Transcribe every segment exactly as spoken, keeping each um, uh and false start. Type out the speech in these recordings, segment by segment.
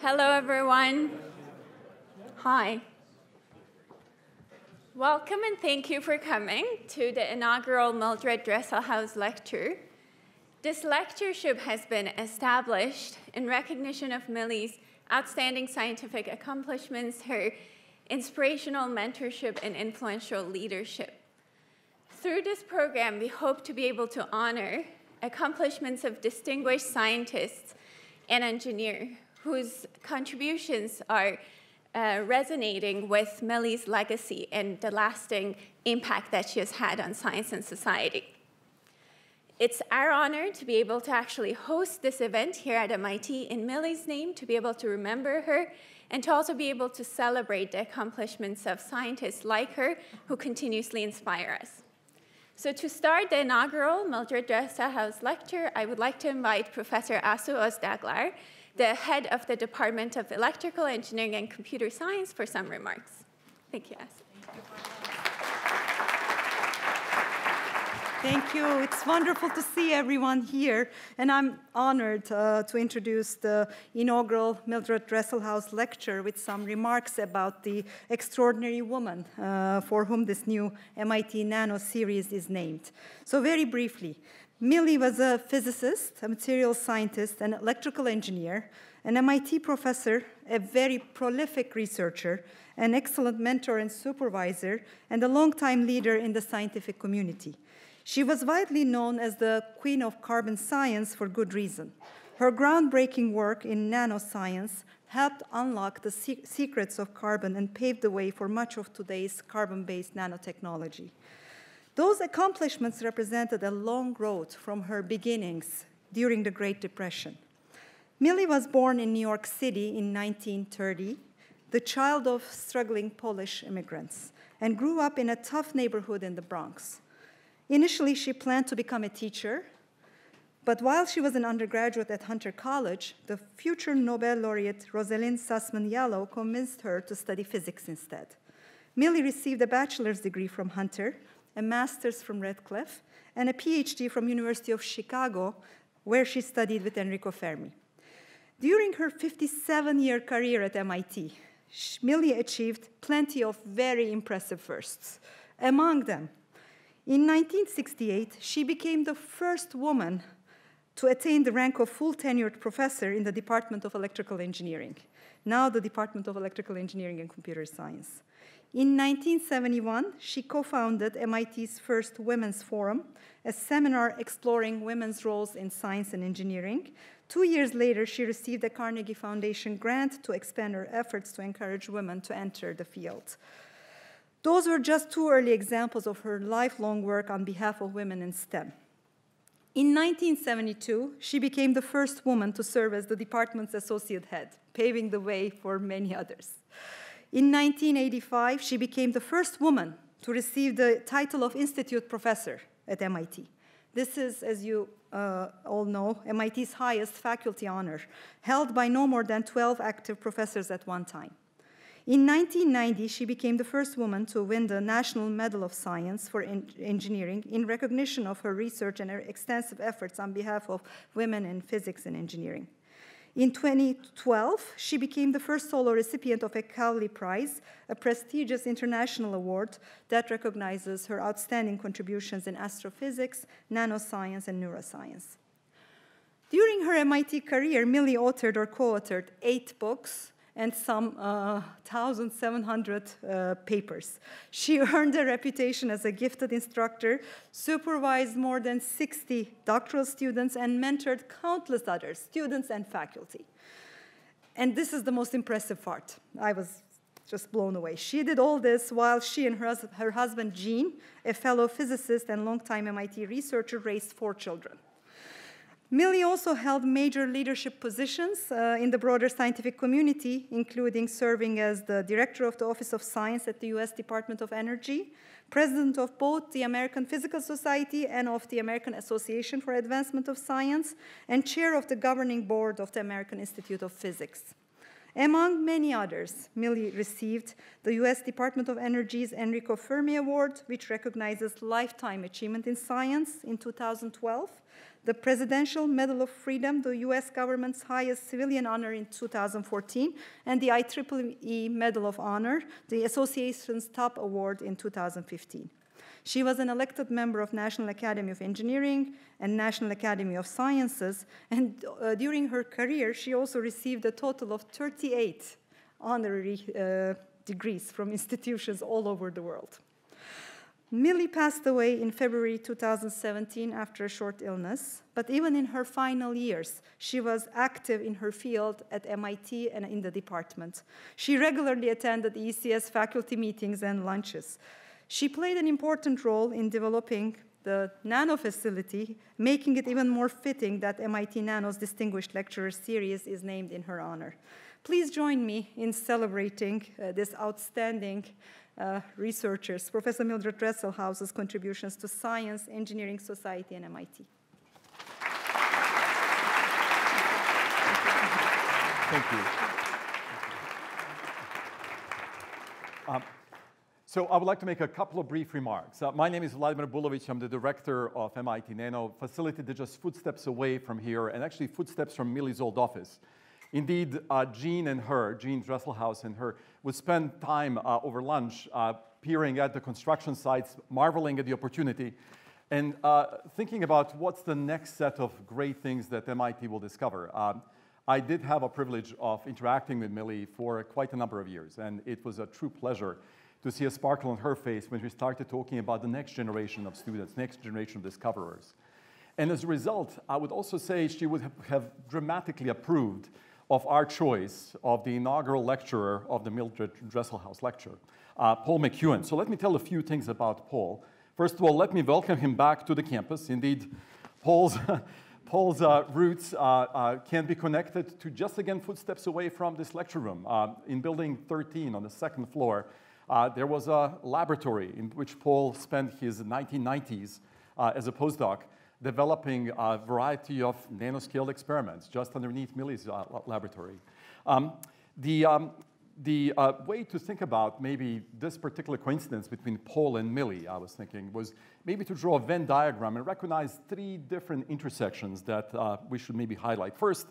Hello, everyone. Hi. Welcome and thank you for coming to the inaugural Mildred Dresselhaus Lecture. This lectureship has been established in recognition of Millie's outstanding scientific accomplishments, her inspirational mentorship, and influential leadership. Through this program, we hope to be able to honor accomplishments of distinguished scientists and engineers whose contributions are uh, resonating with Millie's legacy and the lasting impact that she has had on science and society. It's our honor to be able to actually host this event here at M I T in Millie's name, to be able to remember her, and to also be able to celebrate the accomplishments of scientists like her who continuously inspire us. So to start the inaugural Mildred Dresselhaus Lecture, I would like to invite Professor Asu Ozdaglar, the head of the Department of Electrical Engineering and Computer Science, for some remarks. Thank you, Asu. Thank you. It's wonderful to see everyone here, and I'm honored uh, to introduce the inaugural Mildred Dresselhaus Lecture with some remarks about the extraordinary woman uh, for whom this new M I T Nano series is named. So very briefly, Millie was a physicist, a materials scientist, an electrical engineer, an M I T professor, a very prolific researcher, an excellent mentor and supervisor, and a long-time leader in the scientific community. She was widely known as the queen of carbon science for good reason. Her groundbreaking work in nanoscience helped unlock the se- secrets of carbon and paved the way for much of today's carbon-based nanotechnology. Those accomplishments represented a long road from her beginnings during the Great Depression. Millie was born in New York City in nineteen thirty, the child of struggling Polish immigrants, and grew up in a tough neighborhood in the Bronx. Initially, she planned to become a teacher, but while she was an undergraduate at Hunter College, the future Nobel laureate Rosalind Sussman-Yalow convinced her to study physics instead. Millie received a bachelor's degree from Hunter, a master's from Radcliffe, and a PhD from University of Chicago, where she studied with Enrico Fermi. During her fifty-seven year career at M I T, Millie achieved plenty of very impressive firsts. Among them, in nineteen sixty-eight, she became the first woman to attain the rank of full-tenured professor in the Department of Electrical Engineering, now the Department of Electrical Engineering and Computer Science. In nineteen seventy-one, she co-founded M I T's first Women's Forum, a seminar exploring women's roles in science and engineering. Two years later, she received a Carnegie Foundation grant to expand her efforts to encourage women to enter the field. Those were just two early examples of her lifelong work on behalf of women in STEM. In nineteen seventy-two, she became the first woman to serve as the department's associate head, paving the way for many others. In nineteen eighty-five, she became the first woman to receive the title of Institute Professor at M I T. This is, as you uh, all know, M I T's highest faculty honor, held by no more than twelve active professors at one time. In nineteen ninety, she became the first woman to win the National Medal of Science for Engineering in recognition of her research and her extensive efforts on behalf of women in physics and engineering. In twenty twelve, she became the first solo recipient of a Cowley Prize, a prestigious international award that recognizes her outstanding contributions in astrophysics, nanoscience, and neuroscience. During her M I T career, Millie authored or co-authored eight books and some uh, one thousand seven hundred uh, papers. She earned a reputation as a gifted instructor, supervised more than sixty doctoral students, and mentored countless others, students and faculty. And this is the most impressive part. I was just blown away. She did all this while she and her, her husband, Jean, a fellow physicist and longtime M I T researcher, raised four children. Millie also held major leadership positions uh, in the broader scientific community, including serving as the director of the Office of Science at the U S Department of Energy, president of both the American Physical Society and of the American Association for Advancement of Science, and chair of the governing board of the American Institute of Physics. Among many others, Millie received the U S Department of Energy's Enrico Fermi Award, which recognizes lifetime achievement in science, in two thousand twelve, the Presidential Medal of Freedom, the U S government's highest civilian honor, in two thousand fourteen, and the I triple E Medal of Honor, the association's top award, in two thousand fifteen. She was an elected member of National Academy of Engineering and National Academy of Sciences, and uh, during her career, she also received a total of thirty-eight honorary uh, degrees from institutions all over the world. Millie passed away in February two thousand seventeen after a short illness, but even in her final years, she was active in her field at M I T and in the department. She regularly attended E C S faculty meetings and lunches. She played an important role in developing the Nano facility, making it even more fitting that M I T Nano's Distinguished Lecturer Series is named in her honor. Please join me in celebrating uh, this outstanding Uh, researchers, Professor Mildred Dresselhaus's contributions to science, engineering, society, and M I T. Thank you. Um, so I would like to make a couple of brief remarks. Uh, my name is Vladimir Bulovich. I'm the director of M I T Nano, facility that's just footsteps away from here, and actually footsteps from Millie's old office. Indeed, uh, Jean and her, Jean Dresselhaus and her, would spend time uh, over lunch uh, peering at the construction sites, marveling at the opportunity, and uh, thinking about what's the next set of great things that M I T will discover. Uh, I did have a privilege of interacting with Millie for quite a number of years, and it was a true pleasure to see a sparkle on her face when we started talking about the next generation of students, next generation of discoverers. And as a result, I would also say she would have dramatically approved of our choice of the inaugural lecturer of the Mildred Dresselhaus Lecture, uh, Paul McEuen. So let me tell a few things about Paul. First of all, let me welcome him back to the campus. Indeed, Paul's, Paul's uh, roots uh, uh, can be connected to just, again, footsteps away from this lecture room. Uh, in building thirteen on the second floor, uh, there was a laboratory in which Paul spent his nineteen nineties uh, as a postdoc, developing a variety of nanoscaled experiments just underneath Millie's uh, laboratory. Um, the um, the uh, way to think about maybe this particular coincidence between Paul and Millie, I was thinking, was maybe to draw a Venn diagram and recognize three different intersections that uh, we should maybe highlight. First,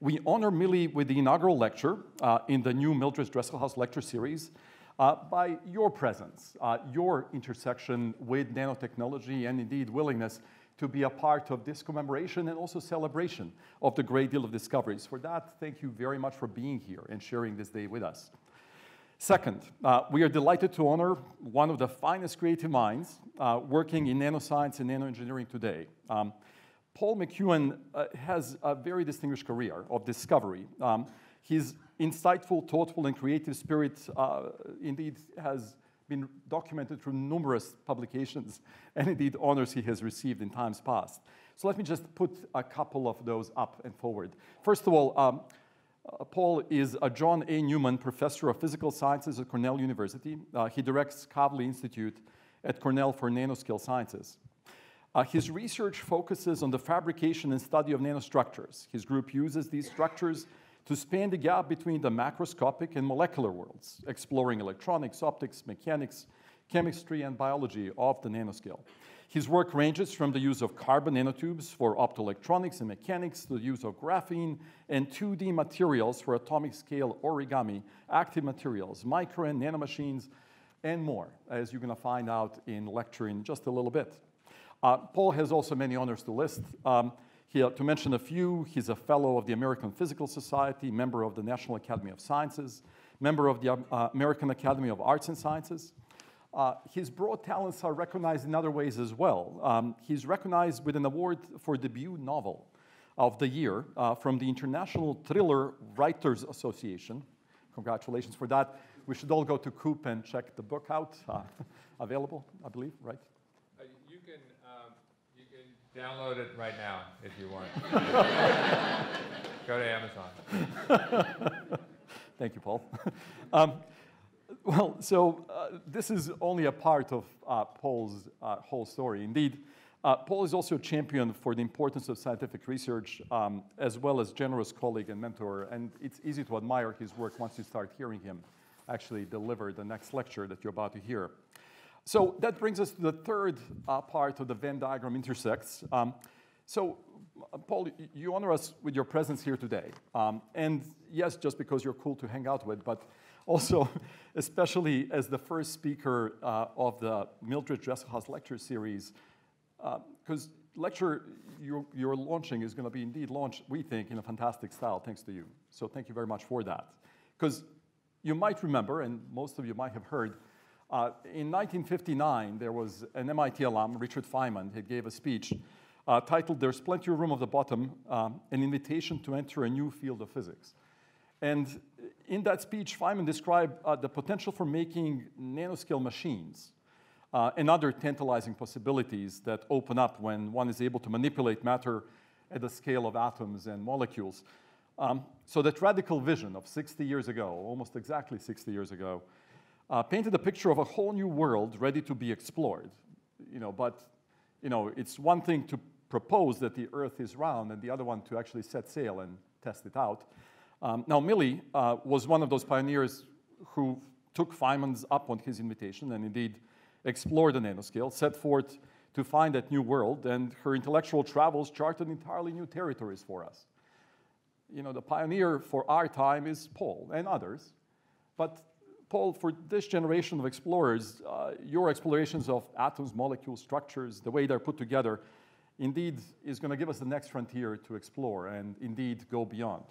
we honor Millie with the inaugural lecture uh, in the new Mildred Dresselhaus Lecture Series uh, by your presence, uh, your intersection with nanotechnology, and indeed willingness to be a part of this commemoration and also celebration of the great deal of discoveries. For that, thank you very much for being here and sharing this day with us. Second, uh, we are delighted to honor one of the finest creative minds uh, working in nanoscience and nanoengineering today. Um, Paul McEuen uh, has a very distinguished career of discovery. Um, his insightful, thoughtful, and creative spirit uh, indeed has been documented through numerous publications and indeed honors he has received in times past. So let me just put a couple of those up and forward. First of all, um, uh, Paul is a John A. Newman Professor of Physical Sciences at Cornell University. Uh, he directs Kavli Institute at Cornell for Nanoscale Sciences. Uh, his research focuses on the fabrication and study of nanostructures. His group uses these structures to span the gap between the macroscopic and molecular worlds, exploring electronics, optics, mechanics, chemistry, and biology of the nanoscale. His work ranges from the use of carbon nanotubes for optoelectronics and mechanics to the use of graphene and two D materials for atomic scale origami, active materials, micro and nanomachines, and more, as you're going to find out in lecture in just a little bit. Uh, Paul has also many honors to list. Um, Here, to mention a few, he's a fellow of the American Physical Society, member of the National Academy of Sciences, member of the uh, American Academy of Arts and Sciences. Uh, his broad talents are recognized in other ways as well. Um, he's recognized with an award for debut novel of the year uh, from the International Thriller Writers Association. Congratulations for that. We should all go to Coop and check the book out. Uh, available, I believe, right? Uh, you can... Um Download it right now if you want. Go to Amazon. Thank you, Paul. Um, well, so uh, this is only a part of uh, Paul's uh, whole story. Indeed, Uh, Paul is also a champion for the importance of scientific research, um, as well as generous colleague and mentor, and it's easy to admire his work once you start hearing him actually deliver the next lecture that you're about to hear. So that brings us to the third uh, part of the Venn diagram intersects. Um, so Paul, you honor us with your presence here today. Um, and yes, just because you're cool to hang out with, but also, especially as the first speaker uh, of the Mildred Dresselhaus lecture series, because uh, lecture you're, you're launching is going to be indeed launched, we think, in a fantastic style, thanks to you. So thank you very much for that. Because you might remember, and most of you might have heard, uh, in nineteen fifty-nine, there was an M I T alum, Richard Feynman, who gave a speech Uh, titled, "There's Plenty of Room at the Bottom, um, An Invitation to Enter a New Field of Physics." And in that speech, Feynman described uh, the potential for making nanoscale machines uh, and other tantalizing possibilities that open up when one is able to manipulate matter at the scale of atoms and molecules. Um, so that radical vision of sixty years ago, almost exactly sixty years ago, uh, painted a picture of a whole new world ready to be explored. You know, but you know, it's one thing to propose that the Earth is round and the other one to actually set sail and test it out. Um, now, Millie uh, was one of those pioneers who took Feynman's up on his invitation and indeed explored the nanoscale, set forth to find that new world, and her intellectual travels charted entirely new territories for us. You know, the pioneer for our time is Paul and others, but Paul, for this generation of explorers, uh, your explorations of atoms, molecules, structures, the way they're put together, indeed, is going to give us the next frontier to explore and indeed go beyond.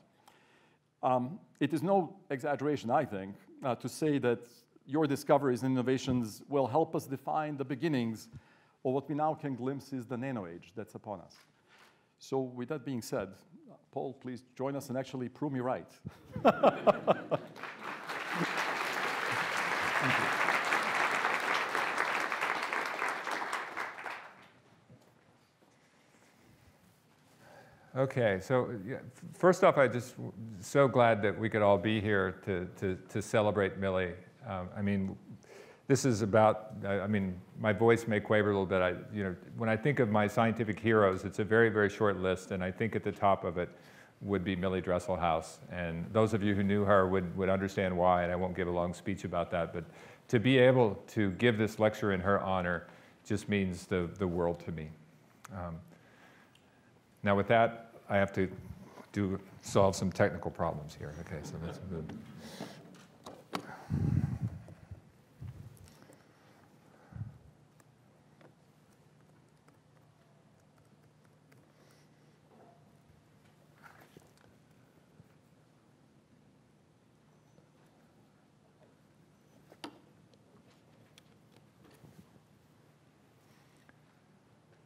Um, it is no exaggeration, I think, uh, to say that your discoveries and innovations will help us define the beginnings of what we now can glimpse is the nano age that's upon us. So with that being said, Paul, please join us and actually prove me right. Thank you. Okay, so yeah, first off, I'm just so glad that we could all be here to, to, to celebrate Millie. Um, I mean, this is about, I, I mean, my voice may quaver a little bit. I, you know, when I think of my scientific heroes, it's a very, very short list, and I think at the top of it would be Millie Dresselhaus. And those of you who knew her would, would understand why, and I won't give a long speech about that, but to be able to give this lecture in her honor just means the, the world to me. Um, now with that, I have to do, solve some technical problems here. Okay, so that's good.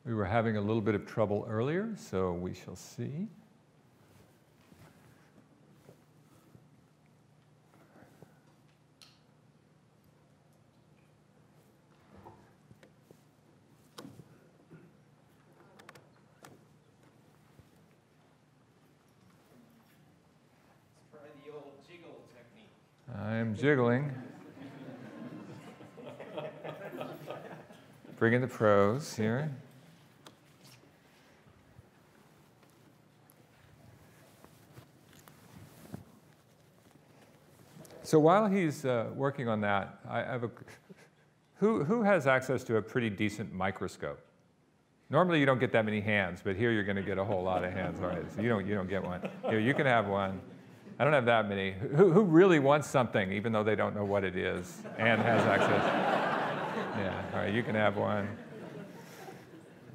We were having a little bit of trouble earlier, so we shall see. Let's try the old jiggle technique. I'm jiggling. Bring in the pros here. So while he's uh, working on that, I have a, who, who has access to a pretty decent microscope? Normally you don't get that many hands, but here you're going to get a whole lot of hands. All right, so you don't, you don't get one. Here, you can have one. I don't have that many. Who, who really wants something, even though they don't know what it is, and has access? Yeah, all right, you can have one.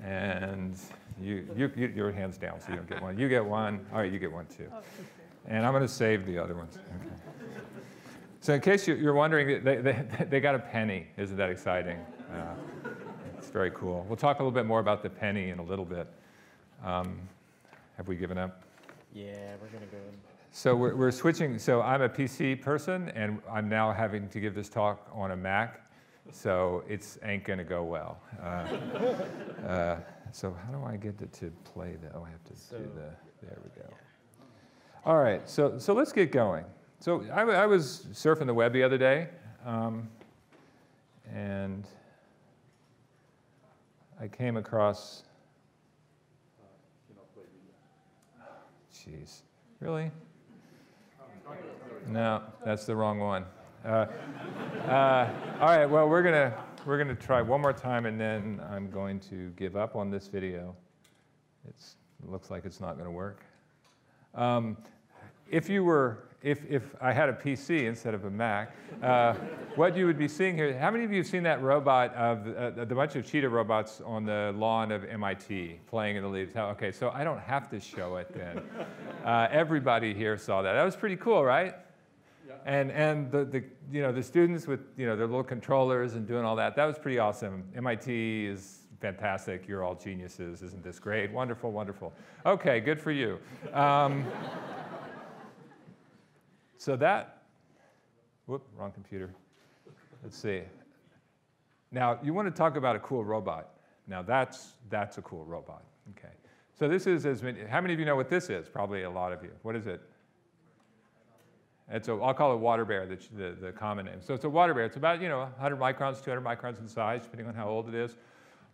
And you, you, you, your hand's down, so you don't get one. You get one. All right, you get one too. And I'm going to save the other ones. Okay. So in case you're wondering, they, they, they got a penny. Isn't that exciting? Uh, it's very cool. We'll talk a little bit more about the penny in a little bit. Um, have we given up? Yeah, we're going to go. So we're, we're switching. So I'm a P C person, and I'm now having to give this talk on a Mac. So it ain't going to go well. Uh, uh, so how do I get it to play? The, oh, I have to so, do the, there we go. Yeah. All right, so, so let's get going. So I, I was surfing the web the other day, um, and I came across Jeez. Really? No, that's the wrong one. Uh, uh, all right, well, we're going we're gonna try one more time, and then I'm going to give up on this video. It's, it looks like it's not going to work. Um, if you were, if, if I had a P C instead of a Mac, uh, what you would be seeing here, how many of you have seen that robot, of uh, the bunch of cheetah robots on the lawn of M I T playing in the leaves? How, okay, so I don't have to show it then. Uh, everybody here saw that. That was pretty cool, right? Yeah. And, and the, the, you know, the students with you know, their little controllers and doing all that, that was pretty awesome. M I T is fantastic. You're all geniuses. Isn't this great? Wonderful, wonderful. Okay, good for you. Um, So that, whoop, wrong computer. Let's see. Now, you want to talk about a cool robot. Now, that's, that's a cool robot. Okay. So this is, as many, how many of you know what this is? Probably a lot of you. What is it? It's a, I'll call it water bear, the, the, the common name. So it's a water bear. It's about, you know, one hundred microns, two hundred microns in size, depending on how old it is.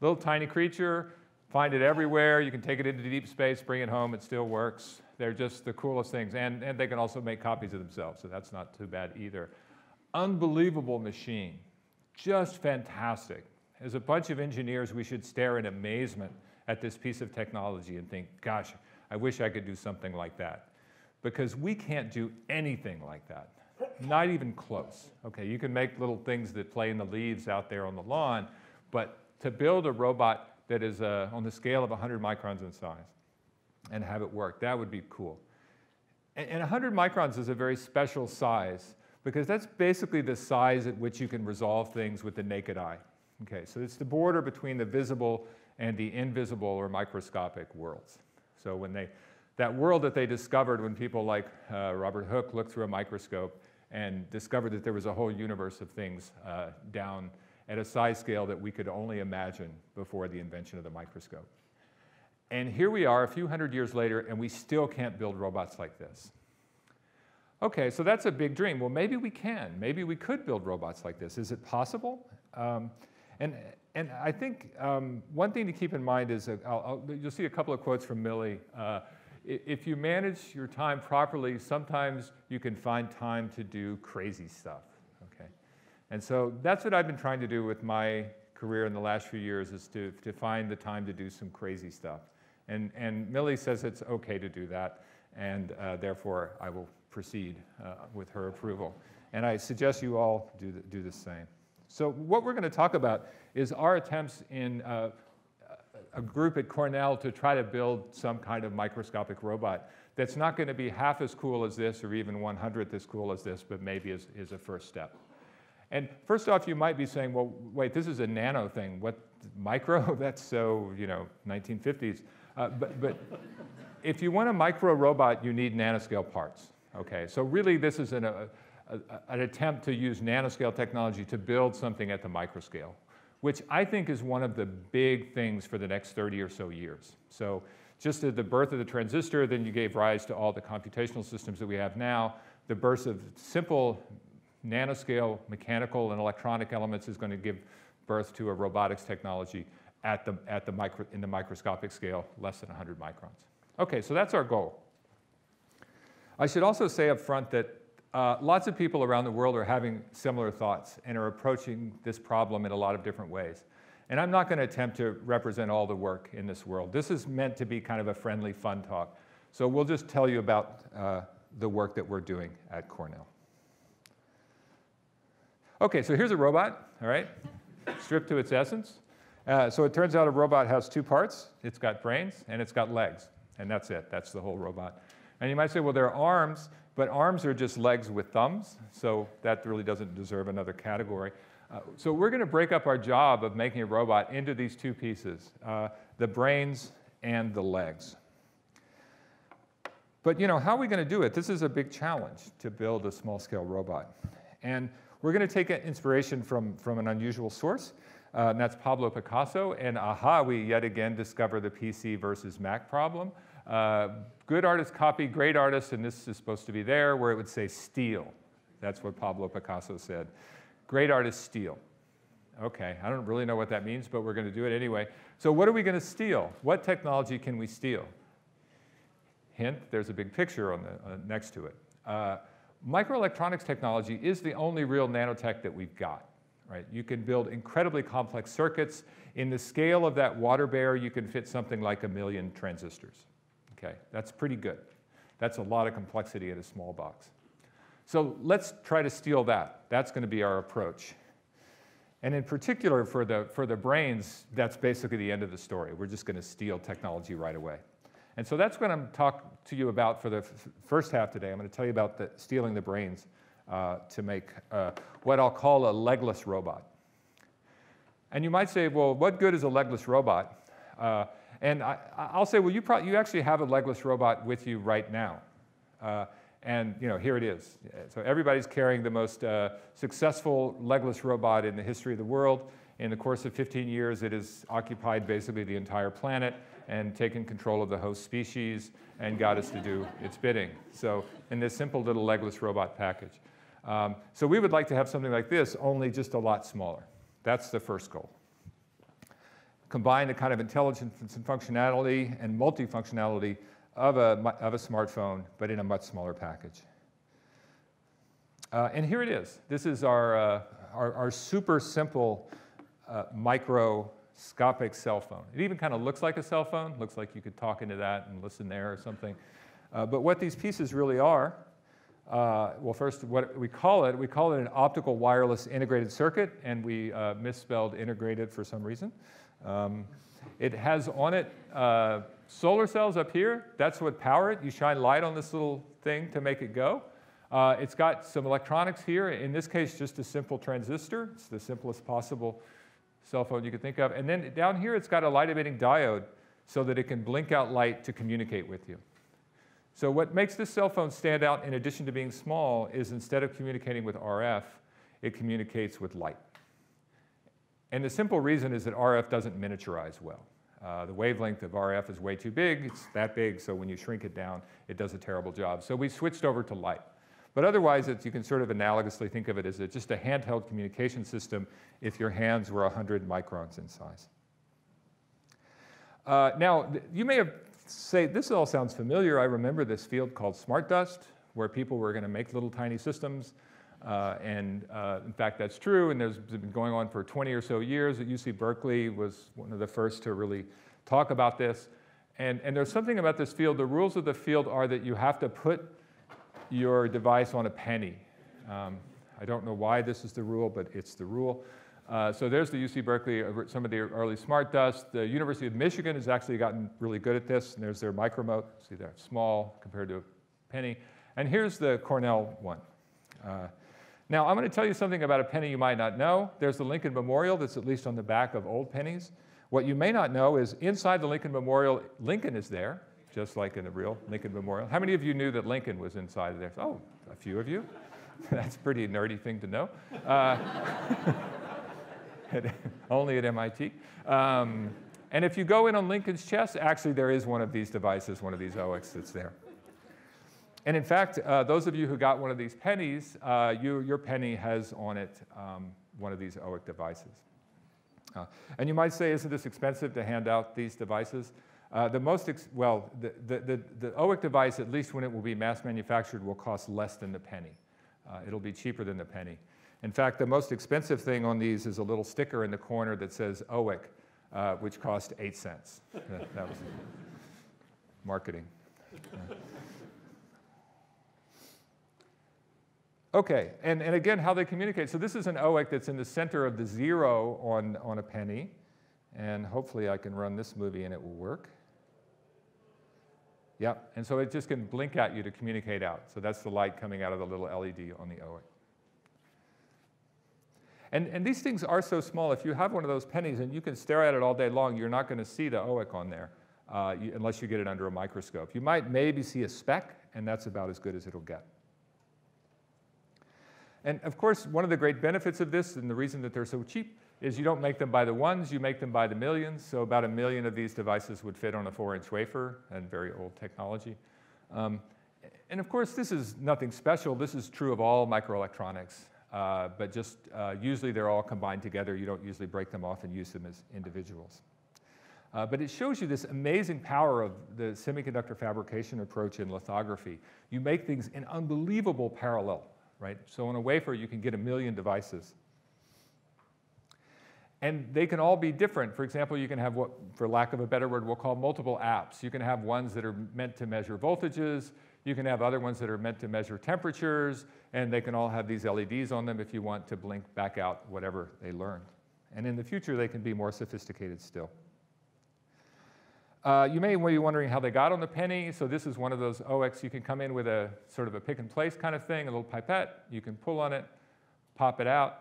Little tiny creature. Find it everywhere. You can take it into deep space, bring it home. It still works. They're just the coolest things. And, and they can also make copies of themselves, so that's not too bad either. Unbelievable machine. Just fantastic. As a bunch of engineers, we should stare in amazement at this piece of technology and think, gosh, I wish I could do something like that. Because we can't do anything like that. Not even close. Okay, you can make little things that play in the leaves out there on the lawn, but to build a robot that is uh, on the scale of one hundred microns in size and have it work. That would be cool. And, and one hundred microns is a very special size because that's basically the size at which you can resolve things with the naked eye. Okay, so it's the border between the visible and the invisible or microscopic worlds. So when they, that world that they discovered when people like uh, Robert Hooke looked through a microscope and discovered that there was a whole universe of things uh, down at a size scale that we could only imagine before the invention of the microscope. And here we are a few hundred years later, and we still can't build robots like this. Okay, so that's a big dream. Well, maybe we can. Maybe we could build robots like this. Is it possible? Um, and, and I think um, one thing to keep in mind is, a, I'll, I'll, you'll see a couple of quotes from Millie. Uh, if you manage your time properly, sometimes you can find time to do crazy stuff. And so that's what I've been trying to do with my career in the last few years, is to, to find the time to do some crazy stuff. And, and Millie says it's okay to do that, and uh, therefore I will proceed uh, with her approval. And I suggest you all do the, do the same. So what we're going to talk about is our attempts in uh, a group at Cornell to try to build some kind of microscopic robot that's not going to be half as cool as this or even one hundredth as cool as this, but maybe is, is a first step. And first off, you might be saying, well, wait, this is a nano thing. What, micro? That's so, you know, nineteen fifties. Uh, but, but if you want a micro robot, you need nanoscale parts. Okay, so really this is an, a, a, an attempt to use nanoscale technology to build something at the microscale, which I think is one of the big things for the next thirty or so years. So just at the birth of the transistor, then you gave rise to all the computational systems that we have now. The birth of simple nanoscale mechanical and electronic elements is going to give birth to a robotics technology at the, at the micro, in the microscopic scale, less than one hundred microns. Okay, so that's our goal. I should also say up front that uh, lots of people around the world are having similar thoughts and are approaching this problem in a lot of different ways. And I'm not going to attempt to represent all the work in this world. This is meant to be kind of a friendly, fun talk. So we'll just tell you about uh, the work that we're doing at Cornell. Okay, so here's a robot, all right, stripped to its essence. Uh, so it turns out a robot has two parts. It's got brains and it's got legs, and that's it. That's the whole robot. And you might say, well, there are arms, but arms are just legs with thumbs, so that really doesn't deserve another category. Uh, so we're going to break up our job of making a robot into these two pieces, uh, the brains and the legs. But, you know, how are we going to do it? This is a big challenge to build a small-scale robot. And we're going to take inspiration from, from an unusual source, uh, and that's Pablo Picasso. And aha, we yet again discover the P C versus Mac problem. Uh, good artists copy great artists, and this is supposed to be there, where it would say steal. That's what Pablo Picasso said. Great artists steal. Okay, I don't really know what that means, but we're going to do it anyway. So what are we going to steal? What technology can we steal? Hint, there's a big picture on the, uh, next to it. Uh, microelectronics technology is the only real nanotech that we've got. Right? You can build incredibly complex circuits. In the scale of that water bearer, you can fit something like a million transistors. Okay, that's pretty good. That's a lot of complexity in a small box. So let's try to steal that. That's going to be our approach. And in particular, for the, for the brains, that's basically the end of the story. We're just going to steal technology right away. And so that's what I'm talking to you about for the f first half today. I'm going to tell you about the stealing the brains uh, to make uh, what I'll call a legless robot. And you might say, well, what good is a legless robot? Uh, and I, I'll say, well, you, pro you actually have a legless robot with you right now. Uh, And you know, here it is. So everybody's carrying the most uh, successful legless robot in the history of the world. In the course of fifteen years, it has occupied basically the entire planet and taken control of the host species and got us to do its bidding. So in this simple little legless robot package. Um, so we would like to have something like this, only just a lot smaller. That's the first goal. Combine the kind of intelligence and functionality and multifunctionality Of a, of a smartphone, but in a much smaller package. Uh, and here it is. This is our, uh, our, our super simple uh, microscopic cell phone. It even kind of looks like a cell phone. Looks like you could talk into that and listen there or something. Uh, but what these pieces really are, uh, well, first, what we call it, we call it an optical wireless integrated circuit, and we uh, misspelled integrated for some reason. Um, it has on it uh, solar cells up here. That's what power it. You shine light on this little thing to make it go. Uh, it's got some electronics here. In this case, just a simple transistor. It's the simplest possible cell phone you could think of. And then down here, it's got a light-emitting diode so that it can blink out light to communicate with you. So what makes this cell phone stand out, in addition to being small, is instead of communicating with R F, it communicates with light. And the simple reason is that R F doesn't miniaturize well. Uh, the wavelength of R F is way too big. It's that big, so when you shrink it down, it does a terrible job. So we switched over to light. But otherwise, it's, you can sort of analogously think of it as a, just a handheld communication system if your hands were one hundred microns in size. Uh, now, you may have say, this all sounds familiar. I remember this field called Smart Dust, where people were going to make little tiny systems. Uh, and uh, in fact, that's true, and there's been going on for twenty or so years. At U C Berkeley was one of the first to really talk about this. And, and there's something about this field. The rules of the field are that you have to put your device on a penny. Um, I don't know why this is the rule, but it's the rule. Uh, so there's the U C Berkeley, some of the early Smart Dust. The University of Michigan has actually gotten really good at this, and there's their micromote. See, they're small compared to a penny. And here's the Cornell one. Uh, Now, I'm going to tell you something about a penny you might not know. There's the Lincoln Memorial that's at least on the back of old pennies. What you may not know is inside the Lincoln Memorial, Lincoln is there, just like in the real Lincoln Memorial. How many of you knew that Lincoln was inside of there? Oh, a few of you. That's a pretty nerdy thing to know. Uh, at, only at M I T. Um, and if you go in on Lincoln's chest, actually there is one of these devices, one of these O I Cs that's there. And in fact, uh, those of you who got one of these pennies, uh, you, your penny has on it um, one of these O I C devices. Uh, and you might say, isn't this expensive to hand out these devices? Uh, the most, ex well, the, the, the, the O I C device, at least when it will be mass manufactured, will cost less than the penny. Uh, it'll be cheaper than the penny. In fact, the most expensive thing on these is a little sticker in the corner that says O I C, uh, which cost eight cents. that, that was marketing. Uh, Okay, and, and again, how they communicate. So this is an O I C that's in the center of the zero on, on a penny. And hopefully I can run this movie and it will work. Yeah, and so it just can blink at you to communicate out. So that's the light coming out of the little L E D on the O I C. And, and these things are so small. If you have one of those pennies and you can stare at it all day long, you're not going to see the O I C on there uh, you, unless you get it under a microscope. You might maybe see a speck, and that's about as good as it'll get. And of course, one of the great benefits of this, and the reason that they're so cheap, is you don't make them by the ones, you make them by the millions. So about a million of these devices would fit on a four inch wafer, and very old technology. Um, and of course, this is nothing special. This is true of all microelectronics, uh, but just uh, usually they're all combined together. You don't usually break them off and use them as individuals. Uh, but it shows you this amazing power of the semiconductor fabrication approach in lithography. You make things in unbelievable parallel, right? So on a wafer, you can get a million devices. And they can all be different. For example, you can have what, for lack of a better word, we'll call multiple apps. You can have ones that are meant to measure voltages. You can have other ones that are meant to measure temperatures. And they can all have these L E Ds on them if you want to blink back out whatever they learned. And in the future, they can be more sophisticated still. Uh, you may be wondering how they got on the penny. So this is one of those O X. You can come in with a sort of a pick and place kind of thing, a little pipette. You can pull on it, pop it out,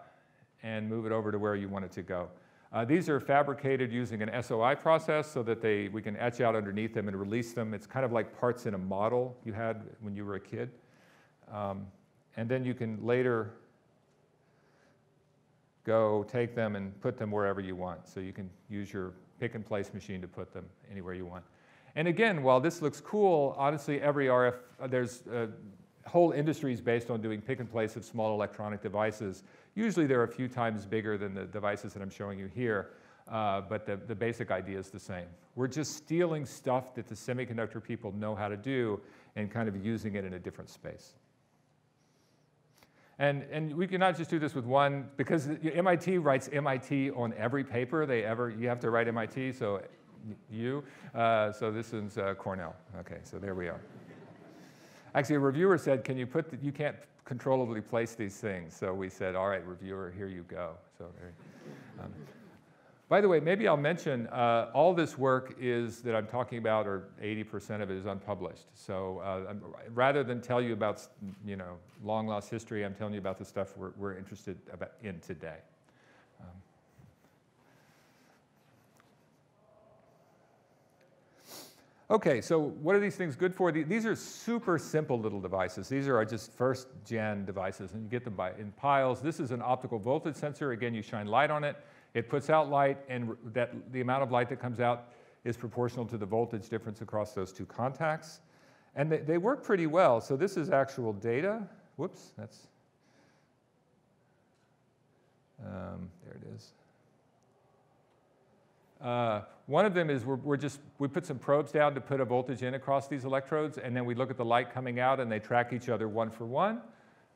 and move it over to where you want it to go. Uh, these are fabricated using an S O I process so that they, we can etch out underneath them and release them. It's kind of like parts in a model you had when you were a kid. Um, and then you can later go take them and put them wherever you want. So you can use your pick and place machine to put them anywhere you want. And again, while this looks cool, honestly, every R F, there's uh, whole industries based on doing pick and place of small electronic devices. Usually they're a few times bigger than the devices that I'm showing you here, uh, but the, the basic idea is the same. We're just stealing stuff that the semiconductor people know how to do and kind of using it in a different space. And, and we cannot just do this with one, because M I T writes M I T on every paper they ever, you have to write M I T, so you, uh, so this is uh, Cornell. Okay, so there we are. Actually, a reviewer said, can you put, the, you can't controllably place these things. So we said, all right, reviewer, here you go. So, um, by the way, maybe I'll mention uh, all this work is that I'm talking about, or eighty percent of it is unpublished. So uh, rather than tell you about, you know, long lost history, I'm telling you about the stuff we're, we're interested about in today. Um, Okay, so what are these things good for? These are super simple little devices. These are just first gen devices, and you get them by, in piles. This is an optical voltage sensor. Again, you shine light on it. It puts out light, and that, the amount of light that comes out is proportional to the voltage difference across those two contacts. And they, they work pretty well. So this is actual data. Whoops, that's, um, there it is. Uh, one of them is we're, we're just, we put some probes down to put a voltage in across these electrodes, and then we look at the light coming out, and they track each other one for one.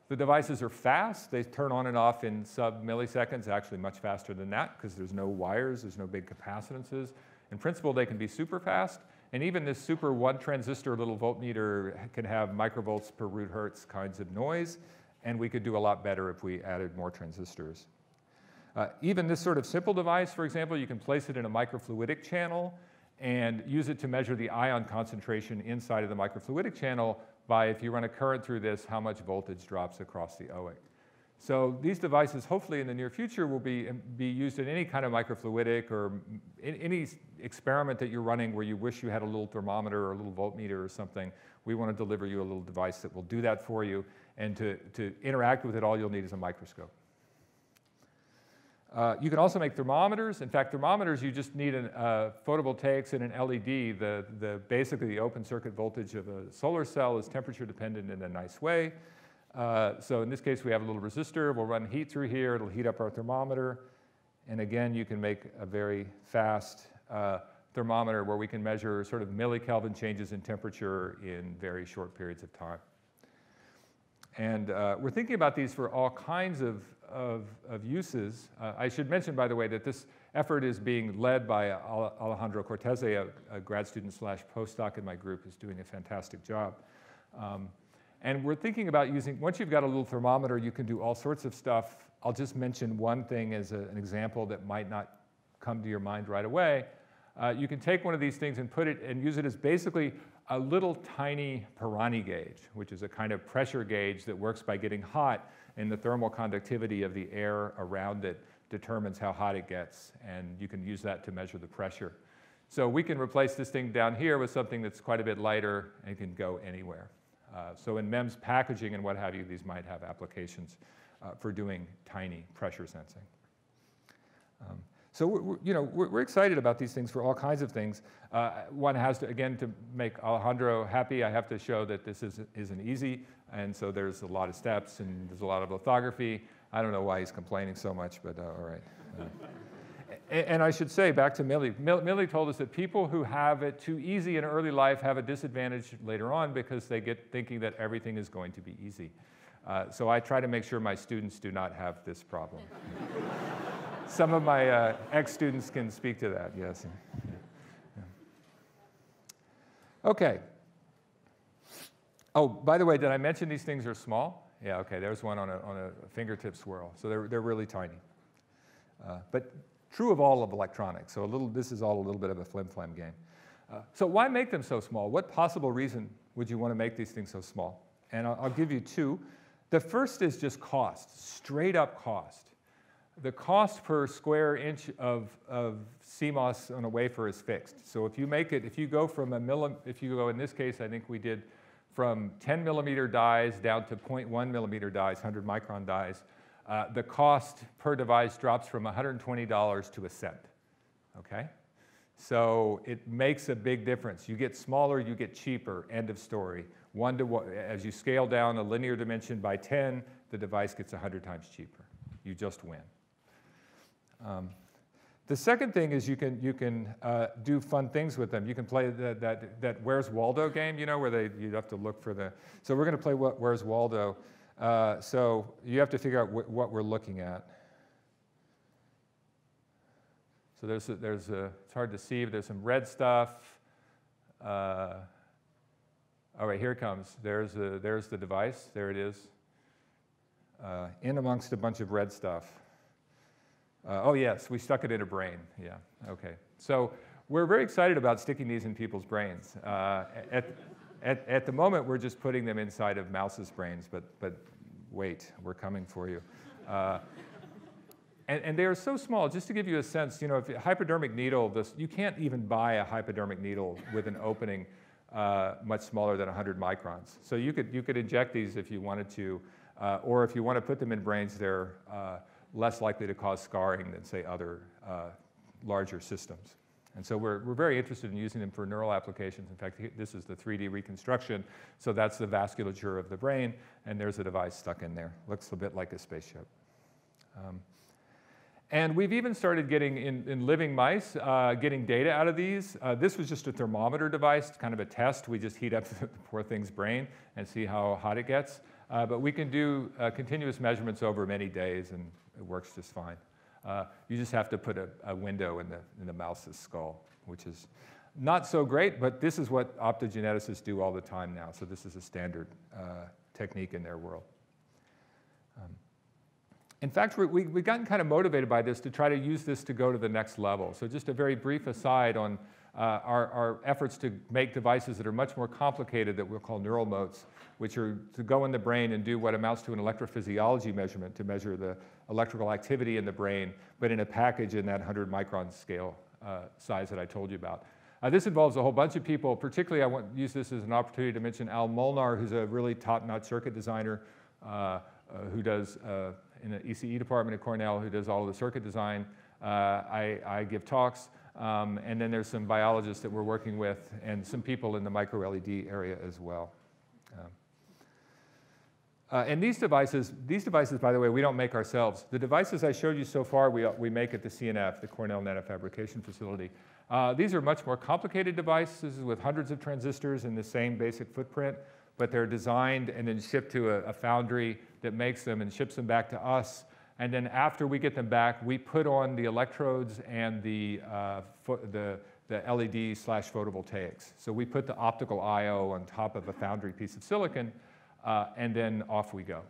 The devices are fast. They turn on and off in sub-milliseconds, actually much faster than that, because there's no wires, there's no big capacitances. In principle, they can be super fast, and even this super one-transistor little voltmeter can have microvolts per root hertz kinds of noise, and we could do a lot better if we added more transistors. Uh, even this sort of simple device, for example, you can place it in a microfluidic channel and use it to measure the ion concentration inside of the microfluidic channel by, if you run a current through this, how much voltage drops across the O I C. So these devices, hopefully in the near future, will be, be used in any kind of microfluidic or in any experiment that you're running where you wish you had a little thermometer or a little voltmeter or something. We want to deliver you a little device that will do that for you. And to, to interact with it, all you'll need is a microscope. Uh, you can also make thermometers. In fact, thermometers, you just need an, uh, photovoltaics and an L E D. The, the, basically, the open circuit voltage of a solar cell is temperature dependent in a nice way. Uh, so in this case, we have a little resistor. We'll run heat through here. It'll heat up our thermometer. And again, you can make a very fast uh, thermometer where we can measure sort of millikelvin changes in temperature in very short periods of time. And uh, we're thinking about these for all kinds of, of, of uses. Uh, I should mention, by the way, that this effort is being led by Alejandro Cortese, a, a grad student slash postdoc in my group, who's doing a fantastic job. Um, and we're thinking about using, once you've got a little thermometer, you can do all sorts of stuff. I'll just mention one thing as a, an example that might not come to your mind right away. Uh, you can take one of these things and put it and use it as basically a little tiny Pirani gauge, which is a kind of pressure gauge that works by getting hot, and the thermal conductivity of the air around it determines how hot it gets, and you can use that to measure the pressure. So we can replace this thing down here with something that's quite a bit lighter and can go anywhere. Uh, so in MEMS packaging and what have you, these might have applications uh, for doing tiny pressure sensing. Um, So we're, you know, we're excited about these things for all kinds of things. Uh, one has to, again, to make Alejandro happy, I have to show that this is, isn't easy. And so there's a lot of steps, and there's a lot of lithography. I don't know why he's complaining so much, but uh, all right. Uh, And I should say, back to Millie, Millie told us that people who have it too easy in early life have a disadvantage later on because they get thinking that everything is going to be easy. Uh, so I try to make sure my students do not have this problem. Some of my uh, ex-students can speak to that, yes. Yeah. Yeah. Okay. Oh, by the way, did I mention these things are small? Yeah, okay, there's one on a, on a fingertip swirl. So they're, they're really tiny. Uh, but true of all of electronics, so a little, this is all a little bit of a flim-flam game. Uh, so why make them so small? What possible reason would you want to make these things so small? And I'll, I'll give you two. The first is just cost, straight up cost. The cost per square inch of, of C MOS on a wafer is fixed. So if you make it, if you go from a millim, if you go in this case, I think we did from ten millimeter dies down to zero point one millimeter dies, one hundred micron dies, Uh, the cost per device drops from one hundred twenty dollars to a cent, okay? So it makes a big difference. You get smaller, you get cheaper, end of story. One to one, as you scale down a linear dimension by ten, the device gets one hundred times cheaper. You just win. Um, the second thing is you can, you can uh, do fun things with them. You can play the, that, that Where's Waldo game, you know, where they, you have to look for the, so we're gonna play what, Where's Waldo. Uh, so you have to figure out wh what we're looking at. So there's, a, there's a, it's hard to see, but there's some red stuff. Uh, all right, here it comes. There's, a, there's the device. There it is. Uh, in amongst a bunch of red stuff. Uh, oh, yes, we stuck it in a brain. Yeah, okay. So we're very excited about sticking these in people's brains. Uh, at, At, at the moment, we're just putting them inside of mouse's brains, but, but wait, we're coming for you. Uh, and, and they are so small. Just to give you a sense, you know, if a hypodermic needle, this, you can't even buy a hypodermic needle with an opening uh, much smaller than one hundred microns. So you could, you could inject these if you wanted to, uh, or if you want to put them in brains, they're uh, less likely to cause scarring than, say, other uh, larger systems. And so we're, we're very interested in using them for neural applications. In fact, this is the three D reconstruction. So that's the vasculature of the brain. And there's a device stuck in there. Looks a bit like a spaceship. Um, and we've even started getting, in, in living mice, uh, getting data out of these. Uh, this was just a thermometer device, kind of a test. We just heat up the poor thing's brain and see how hot it gets. Uh, but we can do uh, continuous measurements over many days, and it works just fine. Uh, you just have to put a, a window in the, in the mouse's skull, which is not so great, but this is what optogeneticists do all the time now. So this is a standard uh, technique in their world. Um, in fact, we, we, we've gotten kind of motivated by this to try to use this to go to the next level. So just a very brief aside on uh, our, our efforts to make devices that are much more complicated that we'll call neural motes, which are to go in the brain and do what amounts to an electrophysiology measurement to measure the electrical activity in the brain, but in a package in that one hundred micron scale uh, size that I told you about. Uh, this involves a whole bunch of people. Particularly, I want to use this as an opportunity to mention Al Molnar, who's a really top-notch circuit designer uh, uh, who does, uh, in the E C E department at Cornell, who does all of the circuit design. Uh, I, I give talks. Um, and then there's some biologists that we're working with and some people in the micro L E D area as well. Um, Uh, and these devices, these devices, by the way, we don't make ourselves. The devices I showed you so far, we, we make at the C N F, the Cornell Nanofabrication Facility. Uh, these are much more complicated devices with hundreds of transistors in the same basic footprint, but they're designed and then shipped to a, a foundry that makes them and ships them back to us. And then after we get them back, we put on the electrodes and the, uh, the, the L E D slash photovoltaics. So we put the optical I O on top of a foundry piece of silicon. Uh, and then off we go.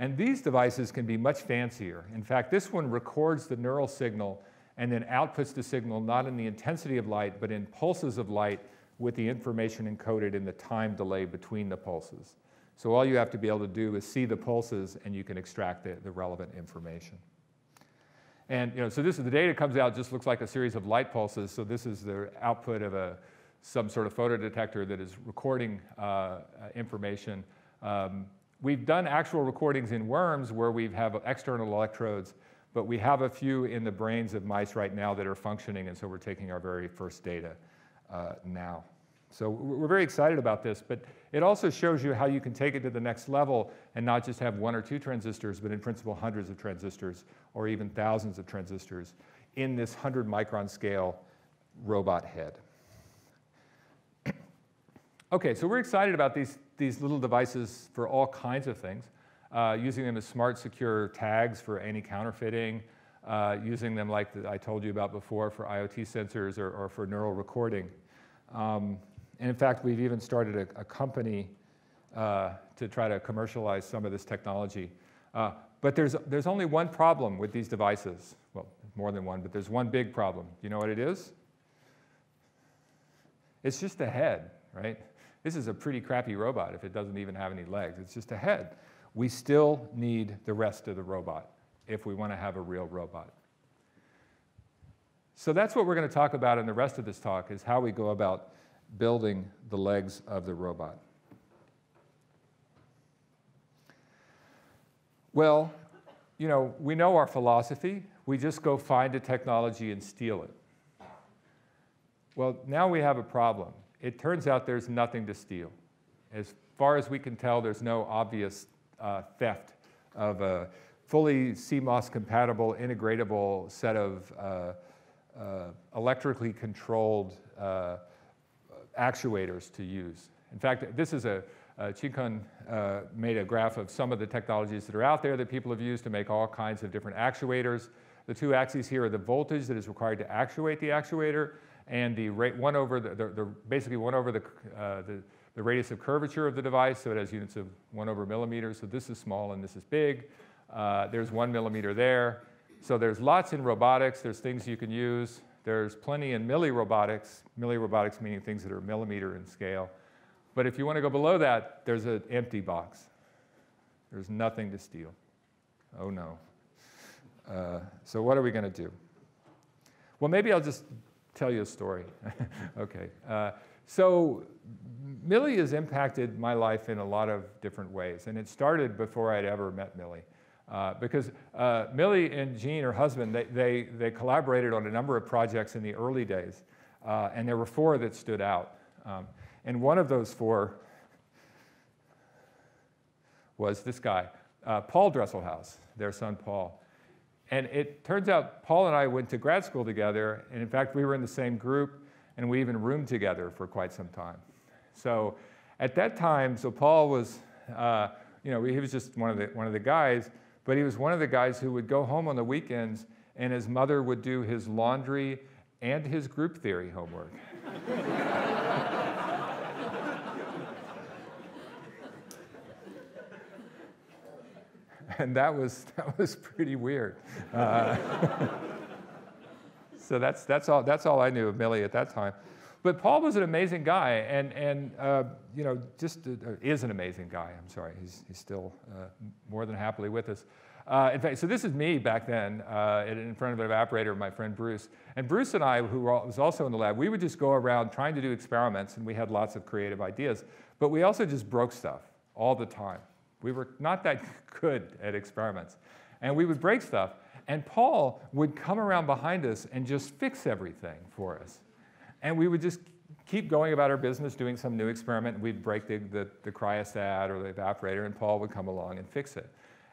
And these devices can be much fancier. In fact, this one records the neural signal and then outputs the signal not in the intensity of light, but in pulses of light with the information encoded in the time delay between the pulses. So all you have to be able to do is see the pulses, and you can extract the, the relevant information. And you know, so this is the data comes out, just looks like a series of light pulses. So this is the output of a some sort of photodetector that is recording uh, information. Um, we've done actual recordings in worms where we have external electrodes, but we have a few in the brains of mice right now that are functioning, and so we're taking our very first data uh, now. So we're very excited about this, but it also shows you how you can take it to the next level and not just have one or two transistors, but in principle hundreds of transistors or even thousands of transistors in this one hundred micron scale robot head. Okay, so we're excited about these, these little devices for all kinds of things, uh, using them as smart, secure tags for anti-counterfeiting, uh, using them like the, I told you about before for IoT sensors or, or for neural recording. Um, and in fact, we've even started a, a company uh, to try to commercialize some of this technology. Uh, but there's, there's only one problem with these devices. Well, more than one, but there's one big problem. You know what it is? It's just a head, right? This is a pretty crappy robot if it doesn't even have any legs. It's just a head. We still need the rest of the robot if we want to have a real robot. So that's what we're going to talk about in the rest of this talk, is how we go about building the legs of the robot. Well, you know, we know our philosophy. We just go find a technology and steal it. Well, now we have a problem. It turns out there's nothing to steal. As far as we can tell, there's no obvious uh, theft of a fully C MOS compatible, integratable set of uh, uh, electrically controlled uh, actuators to use. In fact, this is a, uh, Chikun uh, made a graph of some of the technologies that are out there that people have used to make all kinds of different actuators. The two axes here are the voltage that is required to actuate the actuator, and the rate one over the, the, the basically one over the, uh, the the radius of curvature of the device, so it has units of one over millimeters. So this is small and this is big. Uh, there's one millimeter there. So there's lots in robotics. There's things you can use. There's plenty in millirobotics. Millirobotics meaning things that are millimeter in scale. But if you want to go below that, there's an empty box. There's nothing to steal. Oh no. Uh, so what are we going to do? Well, maybe I'll just tell you a story. Okay. Uh, so Millie has impacted my life in a lot of different ways, and it started before I'd ever met Millie, uh, because uh, Millie and Jean, her husband, they, they they collaborated on a number of projects in the early days, uh, and there were four that stood out, um, and one of those four was this guy, uh, Paul Dresselhaus, their son Paul. And it turns out Paul and I went to grad school together, and in fact, we were in the same group, and we even roomed together for quite some time. So at that time, so Paul was, uh, you know, he was just one of, the, one of the guys, but he was one of the guys who would go home on the weekends, and his mother would do his laundry and his group theory homework. And that was that was pretty weird. Uh, so that's that's all that's all I knew of Millie at that time. But Paul was an amazing guy, and and uh, you know just uh, is an amazing guy. I'm sorry, he's he's still uh, more than happily with us. Uh, in fact, so this is me back then uh, in front of an evaporator of my friend Bruce. And Bruce and I, who was also in the lab, we would just go around trying to do experiments, and we had lots of creative ideas. But we also just broke stuff all the time. We were not that good at experiments. And we would break stuff. And Paul would come around behind us and just fix everything for us. And we would just keep going about our business, doing some new experiment. And we'd break the, the, the cryostat or the evaporator, and Paul would come along and fix it.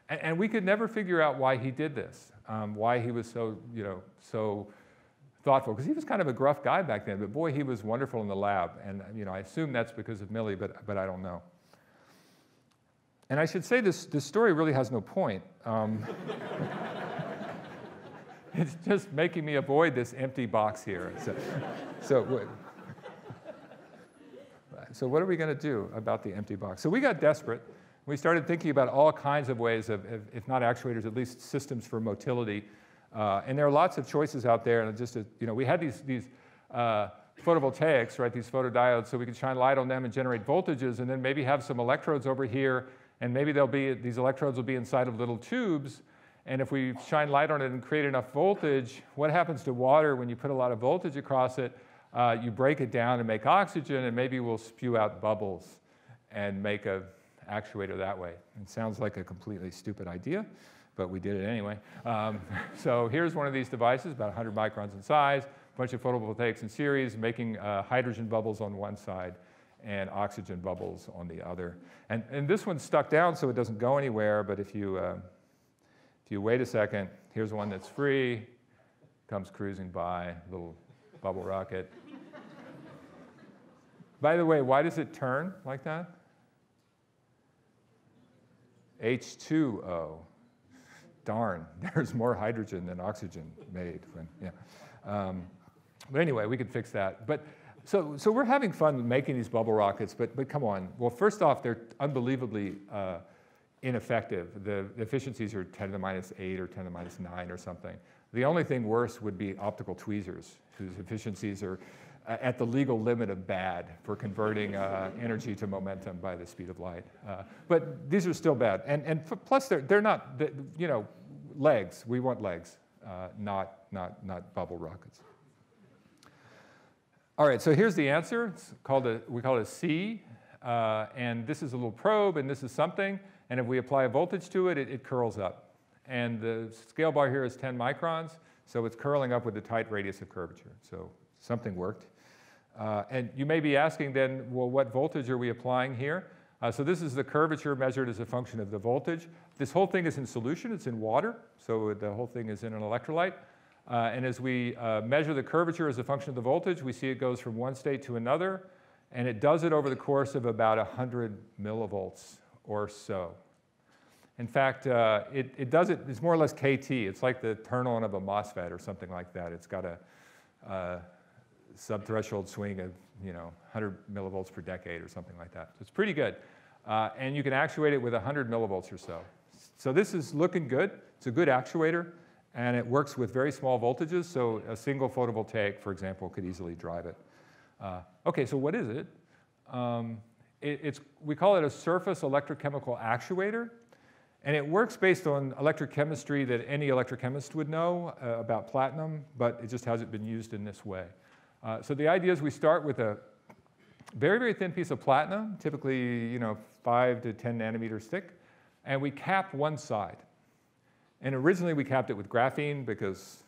And, and we could never figure out why he did this, um, why he was so, you know, so thoughtful. Because he was kind of a gruff guy back then. But boy, he was wonderful in the lab. And you know, I assume that's because of Millie, but, but I don't know. And I should say this, this story really has no point. Um, it's just making me avoid this empty box here. So, so, so what are we going to do about the empty box? So we got desperate. We started thinking about all kinds of ways of, if not actuators, at least systems for motility. Uh, and there are lots of choices out there. And just, a, you know, we had these, these uh, photovoltaics, right, these photodiodes, so we could shine light on them and generate voltages, and then maybe have some electrodes over here. And maybe they'll be, these electrodes will be inside of little tubes. And if we shine light on it and create enough voltage, what happens to water when you put a lot of voltage across it? Uh, you break it down and make oxygen, and maybe we'll spew out bubbles and make an actuator that way. It sounds like a completely stupid idea, but we did it anyway. Um, so here's one of these devices, about one hundred microns in size. a bunch of photovoltaics in series, making uh, hydrogen bubbles on one side and oxygen bubbles on the other. And, and this one's stuck down, so it doesn't go anywhere. But if you, uh, if you wait a second, here's one that's free, comes cruising by, little bubble rocket. By the way, why does it turn like that? H two O. Darn, there's more hydrogen than oxygen made. When, yeah. um, but anyway, we could fix that. But so, so we're having fun making these bubble rockets, but, but come on. Well, first off, they're unbelievably uh, ineffective. The, the efficiencies are ten to the minus eight or ten to the minus nine or something. The only thing worse would be optical tweezers, whose efficiencies are at the legal limit of bad for converting uh, energy to momentum by the speed of light. Uh, but these are still bad. And, and plus, they're, they're not, you know, legs. We want legs, uh, not, not, not bubble rockets. All right, so here's the answer. It's called a, we call it a C. Uh, and this is a little probe, and this is something. And if we apply a voltage to it, it, it curls up. And the scale bar here is ten microns. So it's curling up with a tight radius of curvature. So something worked. Uh, and you may be asking then, well, what voltage are we applying here? Uh, so this is the curvature measured as a function of the voltage. This whole thing is in solution. It's in water. So the whole thing is in an electrolyte. Uh, and as we uh, measure the curvature as a function of the voltage, we see it goes from one state to another. And it does it over the course of about one hundred millivolts or so. In fact, uh, it, it does it. It's more or less K T. It's like the turn-on of a MOSFET or something like that. It's got a... Uh, subthreshold swing of, you know, one hundred millivolts per decade or something like that. So it's pretty good. Uh, and you can actuate it with one hundred millivolts or so. So this is looking good. It's a good actuator. And it works with very small voltages. So a single photovoltaic, for example, could easily drive it. Uh, OK, so what is it? Um, it it's, we call it a surface electrochemical actuator. And it works based on electrochemistry that any electrochemist would know uh, about platinum, but it just hasn't been used in this way. Uh, so the idea is we start with a very, very thin piece of platinum, typically, you know, five to ten nanometers thick, and we cap one side. And originally we capped it with graphene because,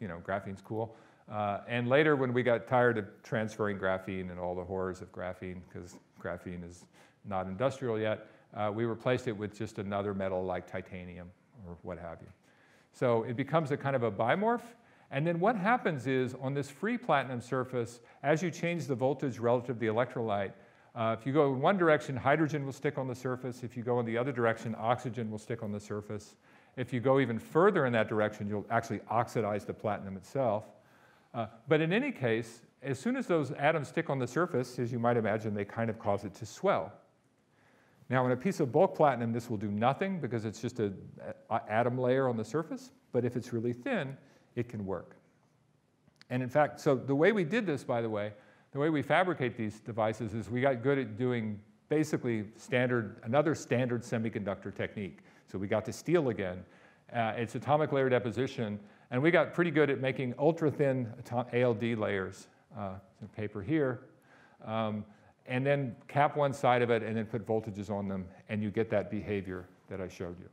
you know, graphene's cool. Uh, and later when we got tired of transferring graphene and all the horrors of graphene, because graphene is not industrial yet, uh, we replaced it with just another metal like titanium or what have you. So it becomes a kind of a bimorph. And then what happens is, on this free platinum surface, as you change the voltage relative to the electrolyte, uh, if you go in one direction, hydrogen will stick on the surface. If you go in the other direction, oxygen will stick on the surface. If you go even further in that direction, you'll actually oxidize the platinum itself. Uh, but in any case, as soon as those atoms stick on the surface, as you might imagine, they kind of cause it to swell. Now, in a piece of bulk platinum, this will do nothing because it's just an atom layer on the surface. But if it's really thin, it can work. And in fact, so the way we did this, by the way, the way we fabricate these devices is we got good at doing basically standard, another standard semiconductor technique. So we got to steel again. Uh, it's atomic layer deposition. And we got pretty good at making ultra-thin A L D layers, uh, some paper here, um, and then cap one side of it and then put voltages on them, and you get that behavior that I showed you.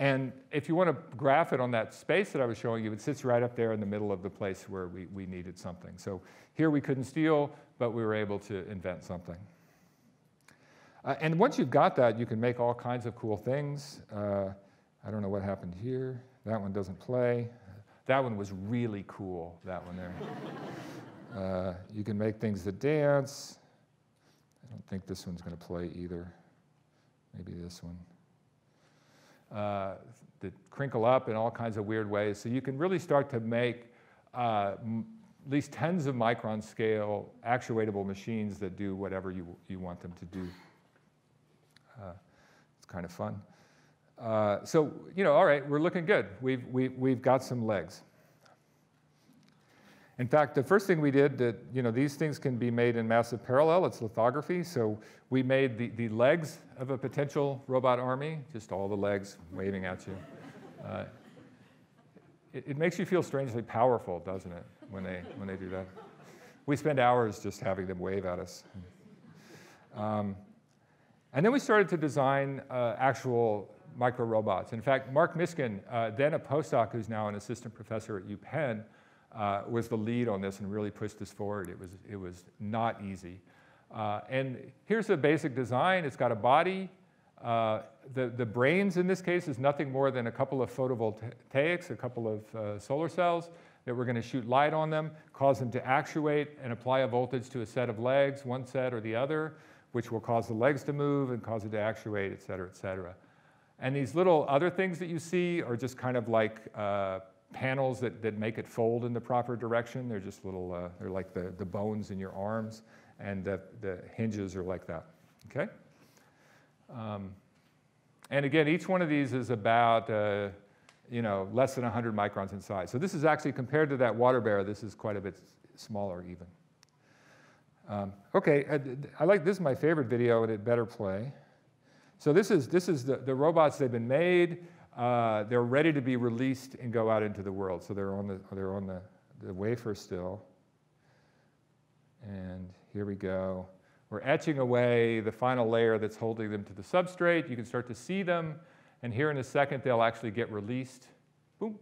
And if you want to graph it on that space that I was showing you, it sits right up there in the middle of the place where we, we needed something. So here we couldn't steal, but we were able to invent something. Uh, and once you've got that, you can make all kinds of cool things. Uh, I don't know what happened here. That one doesn't play. That one was really cool, that one there. uh, you can make things that dance. I don't think this one's going to play either. Maybe this one. Uh, that crinkle up in all kinds of weird ways. So you can really start to make uh, m at least tens of micron scale actuatable machines that do whatever you, you want them to do. Uh, it's kind of fun. Uh, so, you know, all right, we're looking good. We've, we've, we've got some legs. In fact, the first thing we did that, you know, these things can be made in massive parallel. It's lithography. So we made the, the legs of a potential robot army, just all the legs waving at you. Uh, it, it makes you feel strangely powerful, doesn't it, when they, when they do that? We spend hours just having them wave at us. Um, and then we started to design uh, actual microrobots. In fact, Mark Mishkin, uh, then a postdoc who's now an assistant professor at UPenn, uh, was the lead on this and really pushed this forward. It was, it was not easy. Uh, and here's the basic design. It's got a body. Uh, the, the brains, in this case, is nothing more than a couple of photovoltaics, a couple of uh, solar cells that we're going to shoot light on them, cause them to actuate, and apply a voltage to a set of legs, one set or the other, which will cause the legs to move and cause it to actuate, et cetera, et cetera. And these little other things that you see are just kind of like uh, panels that, that make it fold in the proper direction. They're just little, uh, they're like the, the bones in your arms, and the, the hinges are like that, okay? Um, and again, each one of these is about, uh, you know, less than one hundred microns in size. So this is actually, compared to that water bearer, this is quite a bit smaller even. Um, okay, I, I like, this is my favorite video, and it better play. So this is, this is the, the robots. They've been made. Uh, they're ready to be released and go out into the world. So they're on the, they're on the, the wafer still. And here we go. We're etching away the final layer that's holding them to the substrate. You can start to see them. And here in a second, they'll actually get released. Boom.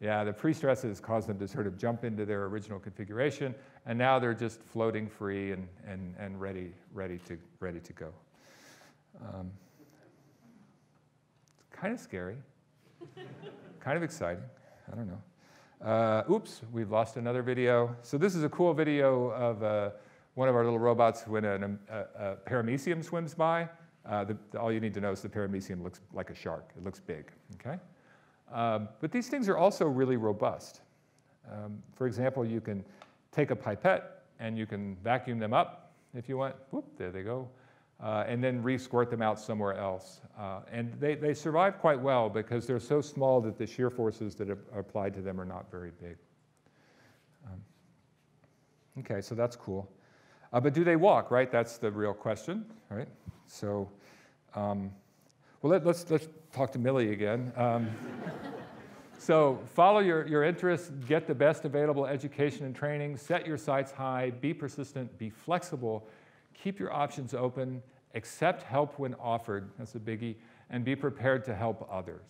Yeah, the pre-stresses caused them to sort of jump into their original configuration. And now they're just floating free and, and, and ready, ready, to, ready to go. Um, it's kind of scary. Kind of exciting. I don't know. Uh, oops, we've lost another video. So this is a cool video of uh, one of our little robots when an, a, a paramecium swims by. Uh, the, all you need to know is the paramecium looks like a shark. It looks big, okay? Um, but these things are also really robust. Um, for example, you can take a pipette and you can vacuum them up if you want. Whoop, there they go. Uh, and then re-squirt them out somewhere else. Uh, and they, they survive quite well because they're so small that the shear forces that are applied to them are not very big. Um, okay, so that's cool. Uh, but do they walk, right? That's the real question, right? So, um, well, let, let's, let's talk to Millie again. Um, so follow your, your interests, get the best available education and training, set your sights high, be persistent, be flexible, keep your options open, accept help when offered, that's a biggie, and be prepared to help others.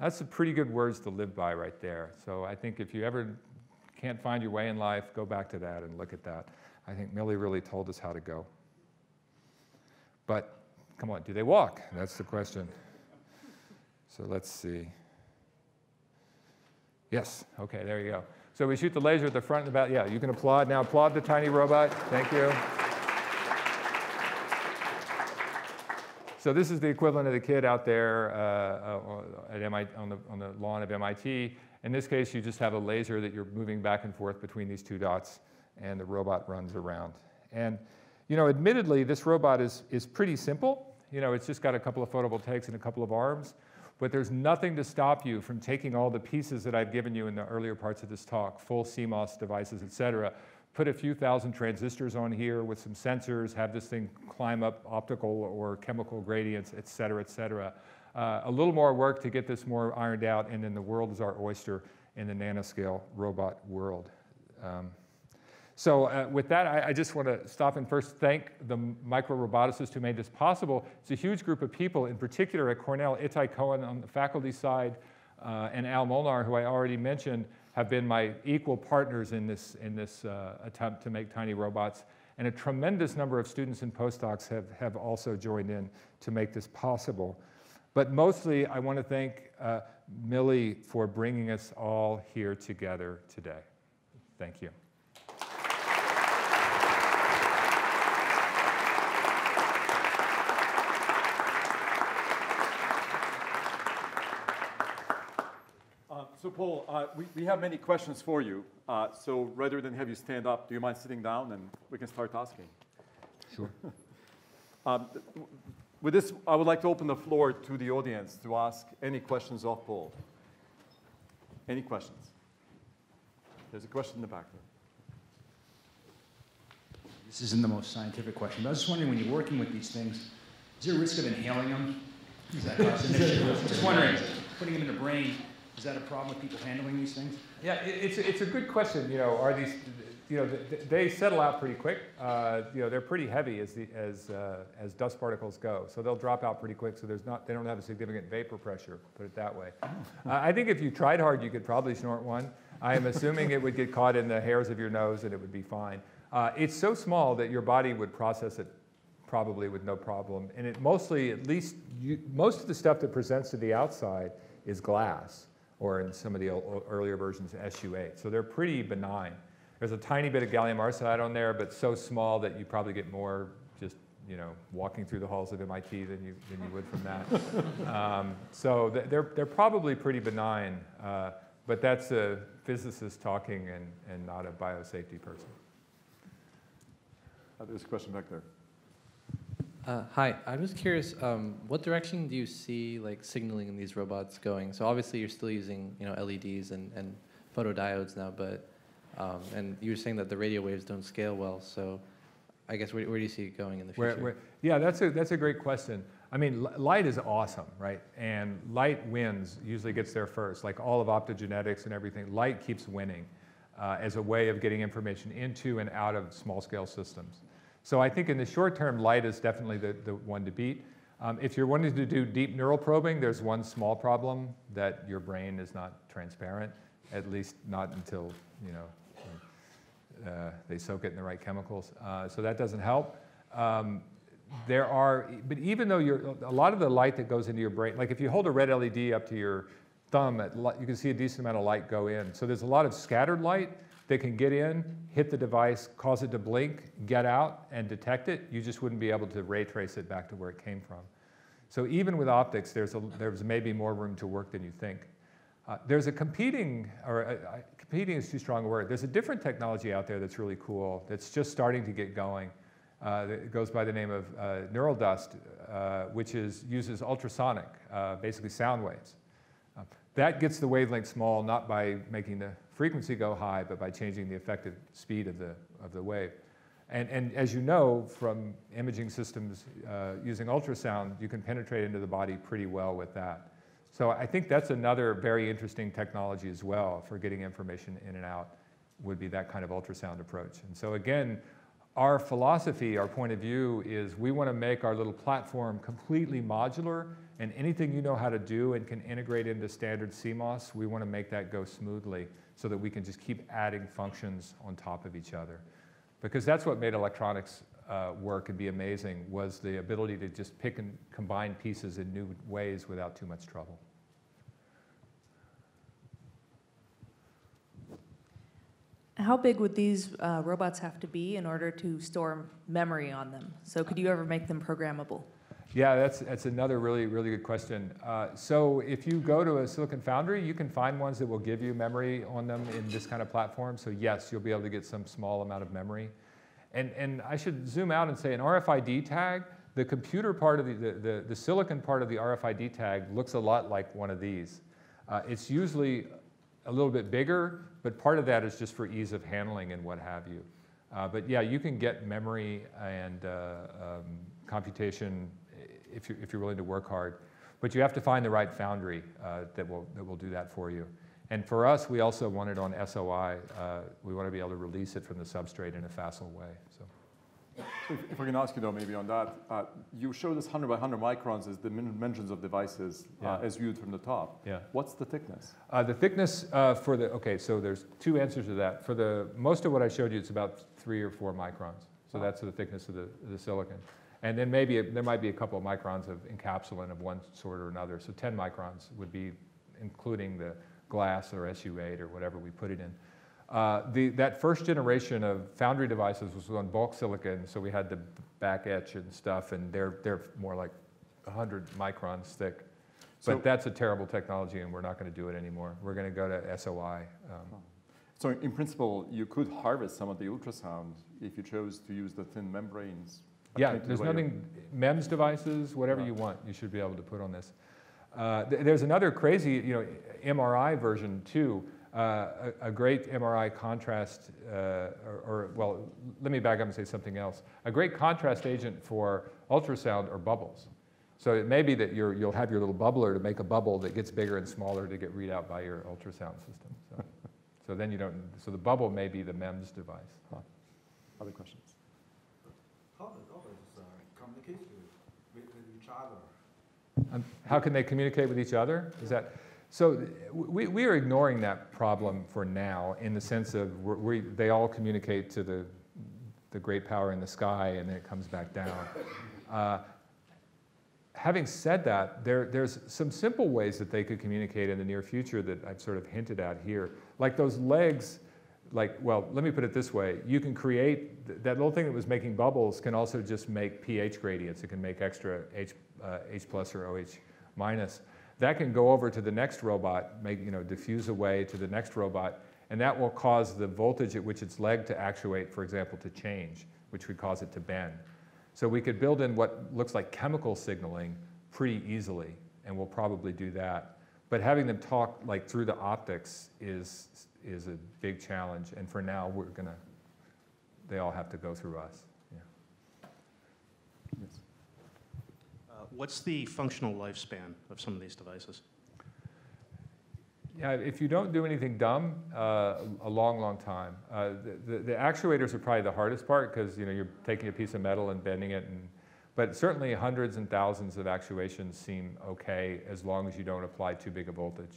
That's some pretty good words to live by right there. So I think if you ever can't find your way in life, go back to that and look at that. I think Millie really told us how to go. But come on, do they walk? That's the question. So let's see. Yes, okay, there you go. So we shoot the laser at the front and the back. Yeah, you can applaud now. Applaud the tiny robot. Thank you. So this is the equivalent of the kid out there uh, at M I T, on, the, on the lawn of M I T. In this case, you just have a laser that you're moving back and forth between these two dots, and the robot runs around. And you know, admittedly, this robot is, is pretty simple. You know, it's just got a couple of photovoltaics and a couple of arms. But there's nothing to stop you from taking all the pieces that I've given you in the earlier parts of this talk, full C MOS devices, et cetera, put a few thousand transistors on here with some sensors, have this thing climb up optical or chemical gradients, et cetera, et cetera. Uh, a little more work to get this more ironed out, and then the world is our oyster in the nanoscale robot world. Um, So uh, with that, I, I just want to stop and first thank the microroboticists who made this possible. It's a huge group of people, in particular at Cornell, Itai Cohen on the faculty side, uh, and Al Molnar, who I already mentioned, have been my equal partners in this, in this uh, attempt to make tiny robots. And a tremendous number of students and postdocs have, have also joined in to make this possible. But mostly, I want to thank uh, Millie for bringing us all here together today. Thank you. So, Paul, uh, we, we have many questions for you. Uh, so rather than have you stand up, do you mind sitting down and we can start asking? Sure. um, with this, I would like to open the floor to the audience to ask any questions of Paul. Any questions? There's a question in the back there. This isn't the most scientific question, but I was just wondering, when you're working with these things, is there a risk of inhaling them? Is that possible? Just wondering, putting them in the brain. Is that a problem with people handling these things? Yeah, it, it's, it's a good question. You know, are these, you know, th they settle out pretty quick. Uh, you know, they're pretty heavy as the, as uh, as dust particles go, so they'll drop out pretty quick. So there's not they don't have a significant vapor pressure. Put it that way. Uh, I think if you tried hard, you could probably snort one. I am assuming it would get caught in the hairs of your nose and it would be fine. Uh, it's so small that your body would process it probably with no problem. And it mostly, at least, you, most of the stuff that presents to the outside is glass, or in some of the old, earlier versions, S U eight. So they're pretty benign. There's a tiny bit of gallium arsenide on there, but so small that you probably get more just, you know, walking through the halls of M I T than you, than you would from that. um, so they're, they're probably pretty benign, uh, but that's a physicist talking and, and not a biosafety person. There's a question back there. Uh, hi, I was curious, um, what direction do you see like signaling in these robots going? So obviously you're still using, you know, L E Ds and, and photodiodes now, but um, and you were saying that the radio waves don't scale well. So I guess where, where do you see it going in the future? Where, where, yeah, that's a that's a great question. I mean, light is awesome, right? And light wins, usually gets there first. Like all of optogenetics and everything, light keeps winning uh, as a way of getting information into and out of small-scale systems. So I think in the short term, light is definitely the, the one to beat. Um, if you're wanting to do deep neural probing, there's one small problem, that your brain is not transparent, at least not until, you know, uh, they soak it in the right chemicals. Uh, so that doesn't help. Um, there are, but even though you're, a lot of the light that goes into your brain, like if you hold a red L E D up to your thumb, at, you can see a decent amount of light go in. So there's a lot of scattered light that can get in, hit the device, cause it to blink, get out, and detect it. You just wouldn't be able to ray trace it back to where it came from. So even with optics, there's, a, there's maybe more room to work than you think. Uh, there's a competing, or a, a, competing is too strong a word. There's a different technology out there that's really cool, that's just starting to get going. Uh, it goes by the name of uh, neural dust, uh, which is, uses ultrasonic, uh, basically sound waves. Uh, that gets the wavelength small, not by making the frequency go high, but by changing the effective speed of the, of the wave. And, and as you know from imaging systems uh, using ultrasound, you can penetrate into the body pretty well with that. So I think that's another very interesting technology as well for getting information in and out, would be that kind of ultrasound approach. And so again, our philosophy, our point of view is we want to make our little platform completely modular, and anything you know how to do and can integrate into standard C MOS, we want to make that go smoothly so that we can just keep adding functions on top of each other. Because that's what made electronics uh, work and be amazing, was the ability to just pick and combine pieces in new ways without too much trouble. How big would these uh, robots have to be in order to store memory on them? So could you ever make them programmable? Yeah, that's, that's another really, really good question. Uh, so if you go to a Silicon Foundry, you can find ones that will give you memory on them in this kind of platform. So yes, you'll be able to get some small amount of memory. And, and I should zoom out and say an R F I D tag, the computer part of the, the, the, the silicon part of the R F I D tag looks a lot like one of these. Uh, it's usually a little bit bigger, but part of that is just for ease of handling and what have you. Uh, but yeah, you can get memory and uh, um, computation if you're, if you're willing to work hard. But you have to find the right foundry uh, that, will, that will do that for you. And for us, we also want it on S O I. Uh, we want to be able to release it from the substrate in a facile way. So, so if, if I can ask you though, maybe on that, uh, you show this one hundred by one hundred microns as the dimensions of devices uh, yeah. as viewed from the top. Yeah. What's the thickness? Uh, the thickness uh, for the, okay, so there's two answers to that. For the, most of what I showed you, it's about three or four microns. So wow. That's the thickness of the, the silicon. And then maybe a, there might be a couple of microns of encapsulant of one sort or another. So ten microns would be including the glass or S U eight or whatever we put it in. Uh, the, that first generation of foundry devices was on bulk silicon, so we had the back etch and stuff, and they're, they're more like one hundred microns thick. So but that's a terrible technology, and we're not going to do it anymore. We're going to go to S O I. Um, so in principle, you could harvest some of the ultrasound if you chose to use the thin membranes. Yeah, there's nothing, MEMS devices, whatever you want, you should be able to put on this. Uh, th there's another crazy, you know, M R I version too. Uh, a, a great M R I contrast, uh, or, or, well, let me back up and say something else. A great contrast agent for ultrasound are bubbles. So it may be that you're, you'll have your little bubbler to make a bubble that gets bigger and smaller to get read out by your ultrasound system. So. So then you don't, so the bubble may be the MEMS device. Huh. Other questions? How does others uh, communicate with, with each other? Um, how can they communicate with each other? Is that, so we, we are ignoring that problem for now in the sense of we're, we, they all communicate to the, the great power in the sky and then it comes back down. Uh, Having said that, there, there's some simple ways that they could communicate in the near future that I've sort of hinted at here. Like those legs, like, well, let me put it this way. You can create, th that little thing that was making bubbles can also just make pH gradients. It can make extra H, uh, H plus or OH minus. That can go over to the next robot, make, you know, diffuse away to the next robot, and that will cause the voltage at which its leg to actuate, for example, to change, which would cause it to bend. So we could build in what looks like chemical signaling pretty easily, and we'll probably do that. But having them talk like through the optics is, is a big challenge, and for now, we're gonna, they all have to go through us. Yeah. Yes. Uh, what's the functional lifespan of some of these devices? Yeah, if you don't do anything dumb, uh, a long, long time. Uh, the, the, the actuators are probably the hardest part because you know you're taking a piece of metal and bending it, and, but certainly hundreds and thousands of actuations seem okay as long as you don't apply too big a voltage.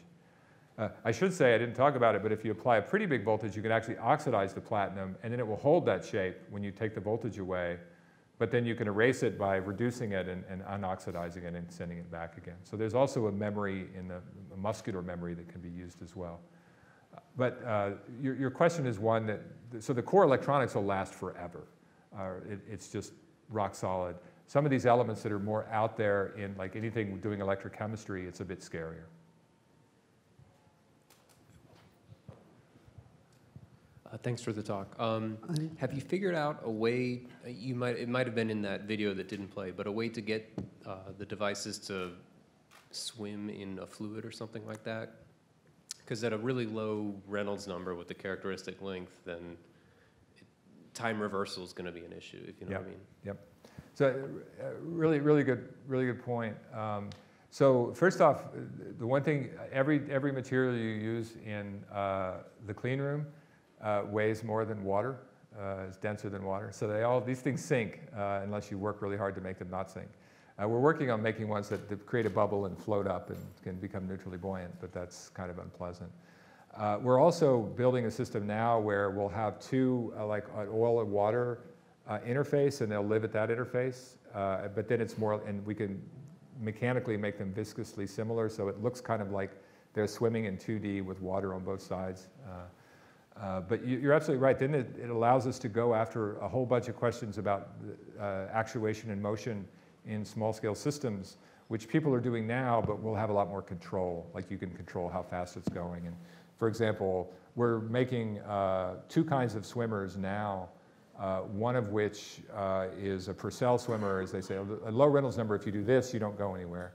Uh, I should say I didn't talk about it, but if you apply a pretty big voltage, you can actually oxidize the platinum, and then it will hold that shape when you take the voltage away. But then you can erase it by reducing it and, and unoxidizing it and sending it back again. So there's also a memory in the a muscular memory that can be used as well. But uh, your, your question is one that, so the core electronics will last forever. Uh, it, it's just rock solid. Some of these elements that are more out there in like anything doing electrochemistry, it's a bit scarier. Thanks for the talk. Um, have you figured out a way, you might, it might have been in that video that didn't play, but a way to get uh, the devices to swim in a fluid or something like that? Because at a really low Reynolds number with the characteristic length, then it, time reversal is going to be an issue, if you know yep. what I mean. Yep. So uh, really, really good, really good point. Um, So first off, the one thing, every, every material you use in uh, the clean room Uh, weighs more than water, uh, is denser than water. So they all, these things sink uh, unless you work really hard to make them not sink. Uh, we're working on making ones that, that create a bubble and float up and can become neutrally buoyant, but that's kind of unpleasant. Uh, we're also building a system now where we'll have two, uh, like an oil and water uh, interface, and they'll live at that interface, uh, but then it's more, and we can mechanically make them viscously similar, so it looks kind of like they're swimming in two D with water on both sides. Uh, Uh, but you, you're absolutely right. Then it, it allows us to go after a whole bunch of questions about uh, actuation and motion in small-scale systems, which people are doing now, but we'll have a lot more control. Like you can control how fast it's going. And for example, we're making uh, two kinds of swimmers now, uh, one of which uh, is a Purcell swimmer, as they say. A low Reynolds number, if you do this, you don't go anywhere.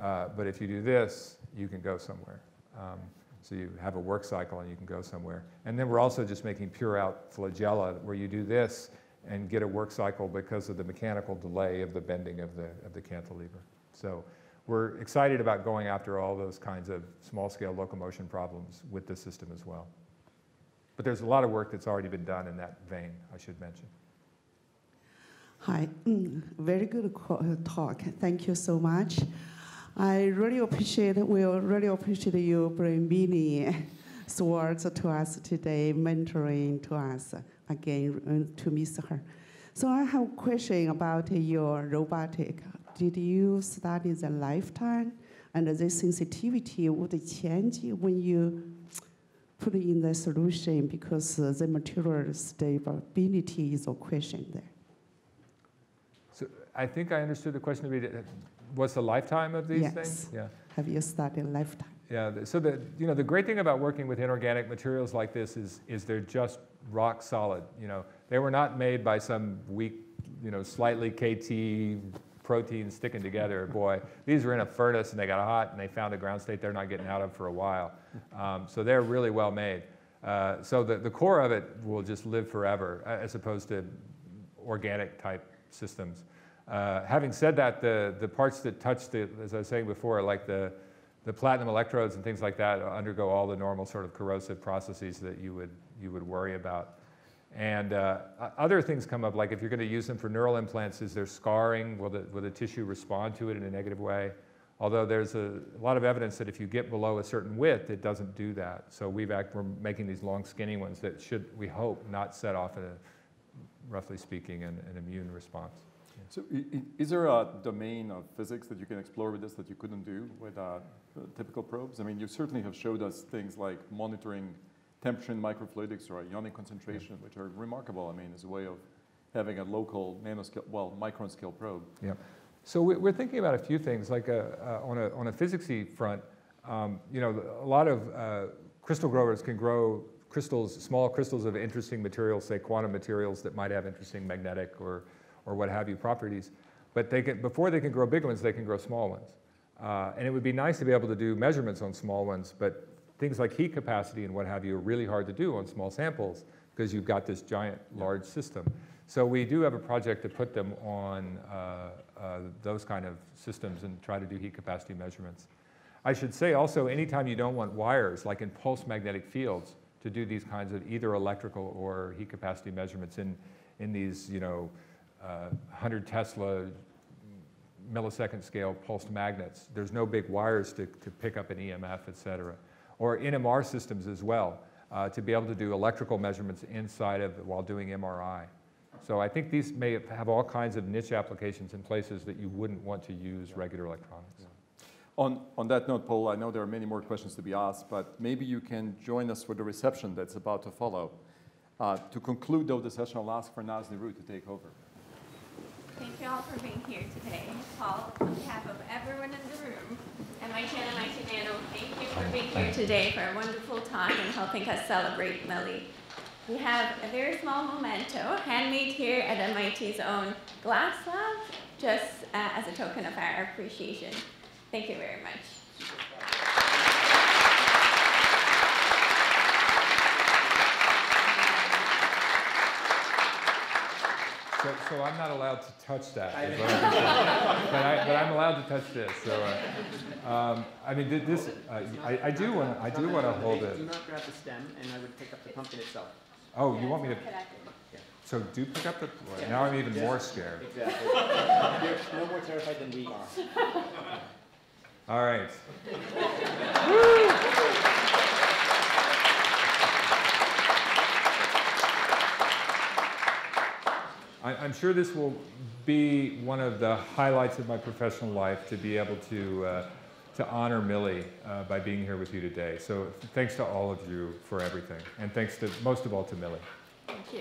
Uh, but if you do this, you can go somewhere. Um, So you have a work cycle and you can go somewhere. And then we're also just making pure out flagella where you do this and get a work cycle because of the mechanical delay of the bending of the, of the cantilever. So we're excited about going after all those kinds of small scale locomotion problems with this system as well. But there's a lot of work that's already been done in that vein, I should mention. Hi, mm, very good talk. Thank you so much. I really appreciate, we really appreciate you bringing many words to us today, mentoring to us again, to miss her. So I have a question about your robotic. Did you study the lifetime and the sensitivity would change when you put in the solution because the material stability is a question there? So I think I understood the question to be, what's the lifetime of these yes. things? Yeah. Have you studied lifetime? Yeah. So the you know the great thing about working with inorganic materials like this is is they're just rock solid. You know they were not made by some weak you know slightly K T protein sticking together. Boy, these were in a furnace and they got hot and they found a ground state they're not getting out of for a while. Um, so they're really well made. Uh, so the the core of it will just live forever as opposed to organic type systems. Uh, having said that, the, the parts that touch the, as I was saying before, like the, the platinum electrodes and things like that undergo all the normal sort of corrosive processes that you would, you would worry about. And uh, other things come up, like if you're going to use them for neural implants, is there scarring? Will the, will the tissue respond to it in a negative way? Although there's a, a lot of evidence that if you get below a certain width, it doesn't do that. So we've act, we're making these long, skinny ones that should, we hope, not set off, a, roughly speaking, an, an immune response. Yeah. So is there a domain of physics that you can explore with this that you couldn't do with uh, typical probes? I mean, you certainly have showed us things like monitoring temperature in microfluidics or ionic concentration, yeah, which are remarkable, I mean, as a way of having a local nanoscale, well, micron scale probe. Yeah. So we're thinking about a few things, like a, uh, on a, on a physics-y front, um, you know, a lot of uh, crystal growers can grow crystals, small crystals of interesting materials, say quantum materials that might have interesting magnetic or, or what have you properties. But they can, before they can grow big ones, they can grow small ones. Uh, and it would be nice to be able to do measurements on small ones, but things like heat capacity and what have you are really hard to do on small samples because you've got this giant, large system. So we do have a project to put them on uh, uh, those kind of systems and try to do heat capacity measurements. I should say also, anytime you don't want wires, like in pulse magnetic fields, to do these kinds of either electrical or heat capacity measurements in, in these, you know, uh, one hundred Tesla millisecond scale pulsed magnets, there's no big wires to, to pick up an E M F, et cetera. Or N M R systems as well, uh, to be able to do electrical measurements inside of while doing M R I. So I think these may have all kinds of niche applications in places that you wouldn't want to use yeah. regular electronics. Yeah. On, on that note, Paul, I know there are many more questions to be asked, but maybe you can join us for the reception that's about to follow. Uh, to conclude, though, the session, I'll ask for Naz Niru to take over. Thank you all for being here today, Paul, on behalf of everyone in the room. M I T and M I T Nano, thank you for being here today for a wonderful time and helping us celebrate Millie. We have a very small memento, handmade here at M I T's own glass lab, just uh, as a token of our appreciation. Thank you very much. So, so I'm not allowed to touch that, I but, I, but I'm allowed to touch this. So, uh, um, I mean, this. Uh, I, I do want. I do want to hold it. Do not grab the stem, and I would pick up the pumpkin itself. Oh, yeah, you want me to? Yeah. So do pick up the. Well, yeah. Now I'm even yeah. more scared. Exactly. You're no more terrified than we are. All right. I, I'm sure this will be one of the highlights of my professional life, to be able to uh, to honor Millie uh, by being here with you today. So thanks to all of you for everything, and thanks to most of all to Millie. Thank you.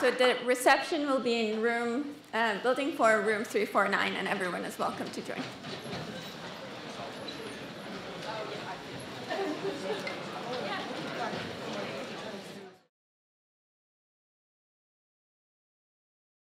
So the reception will be in room uh, building four, room three forty-nine, and everyone is welcome to join.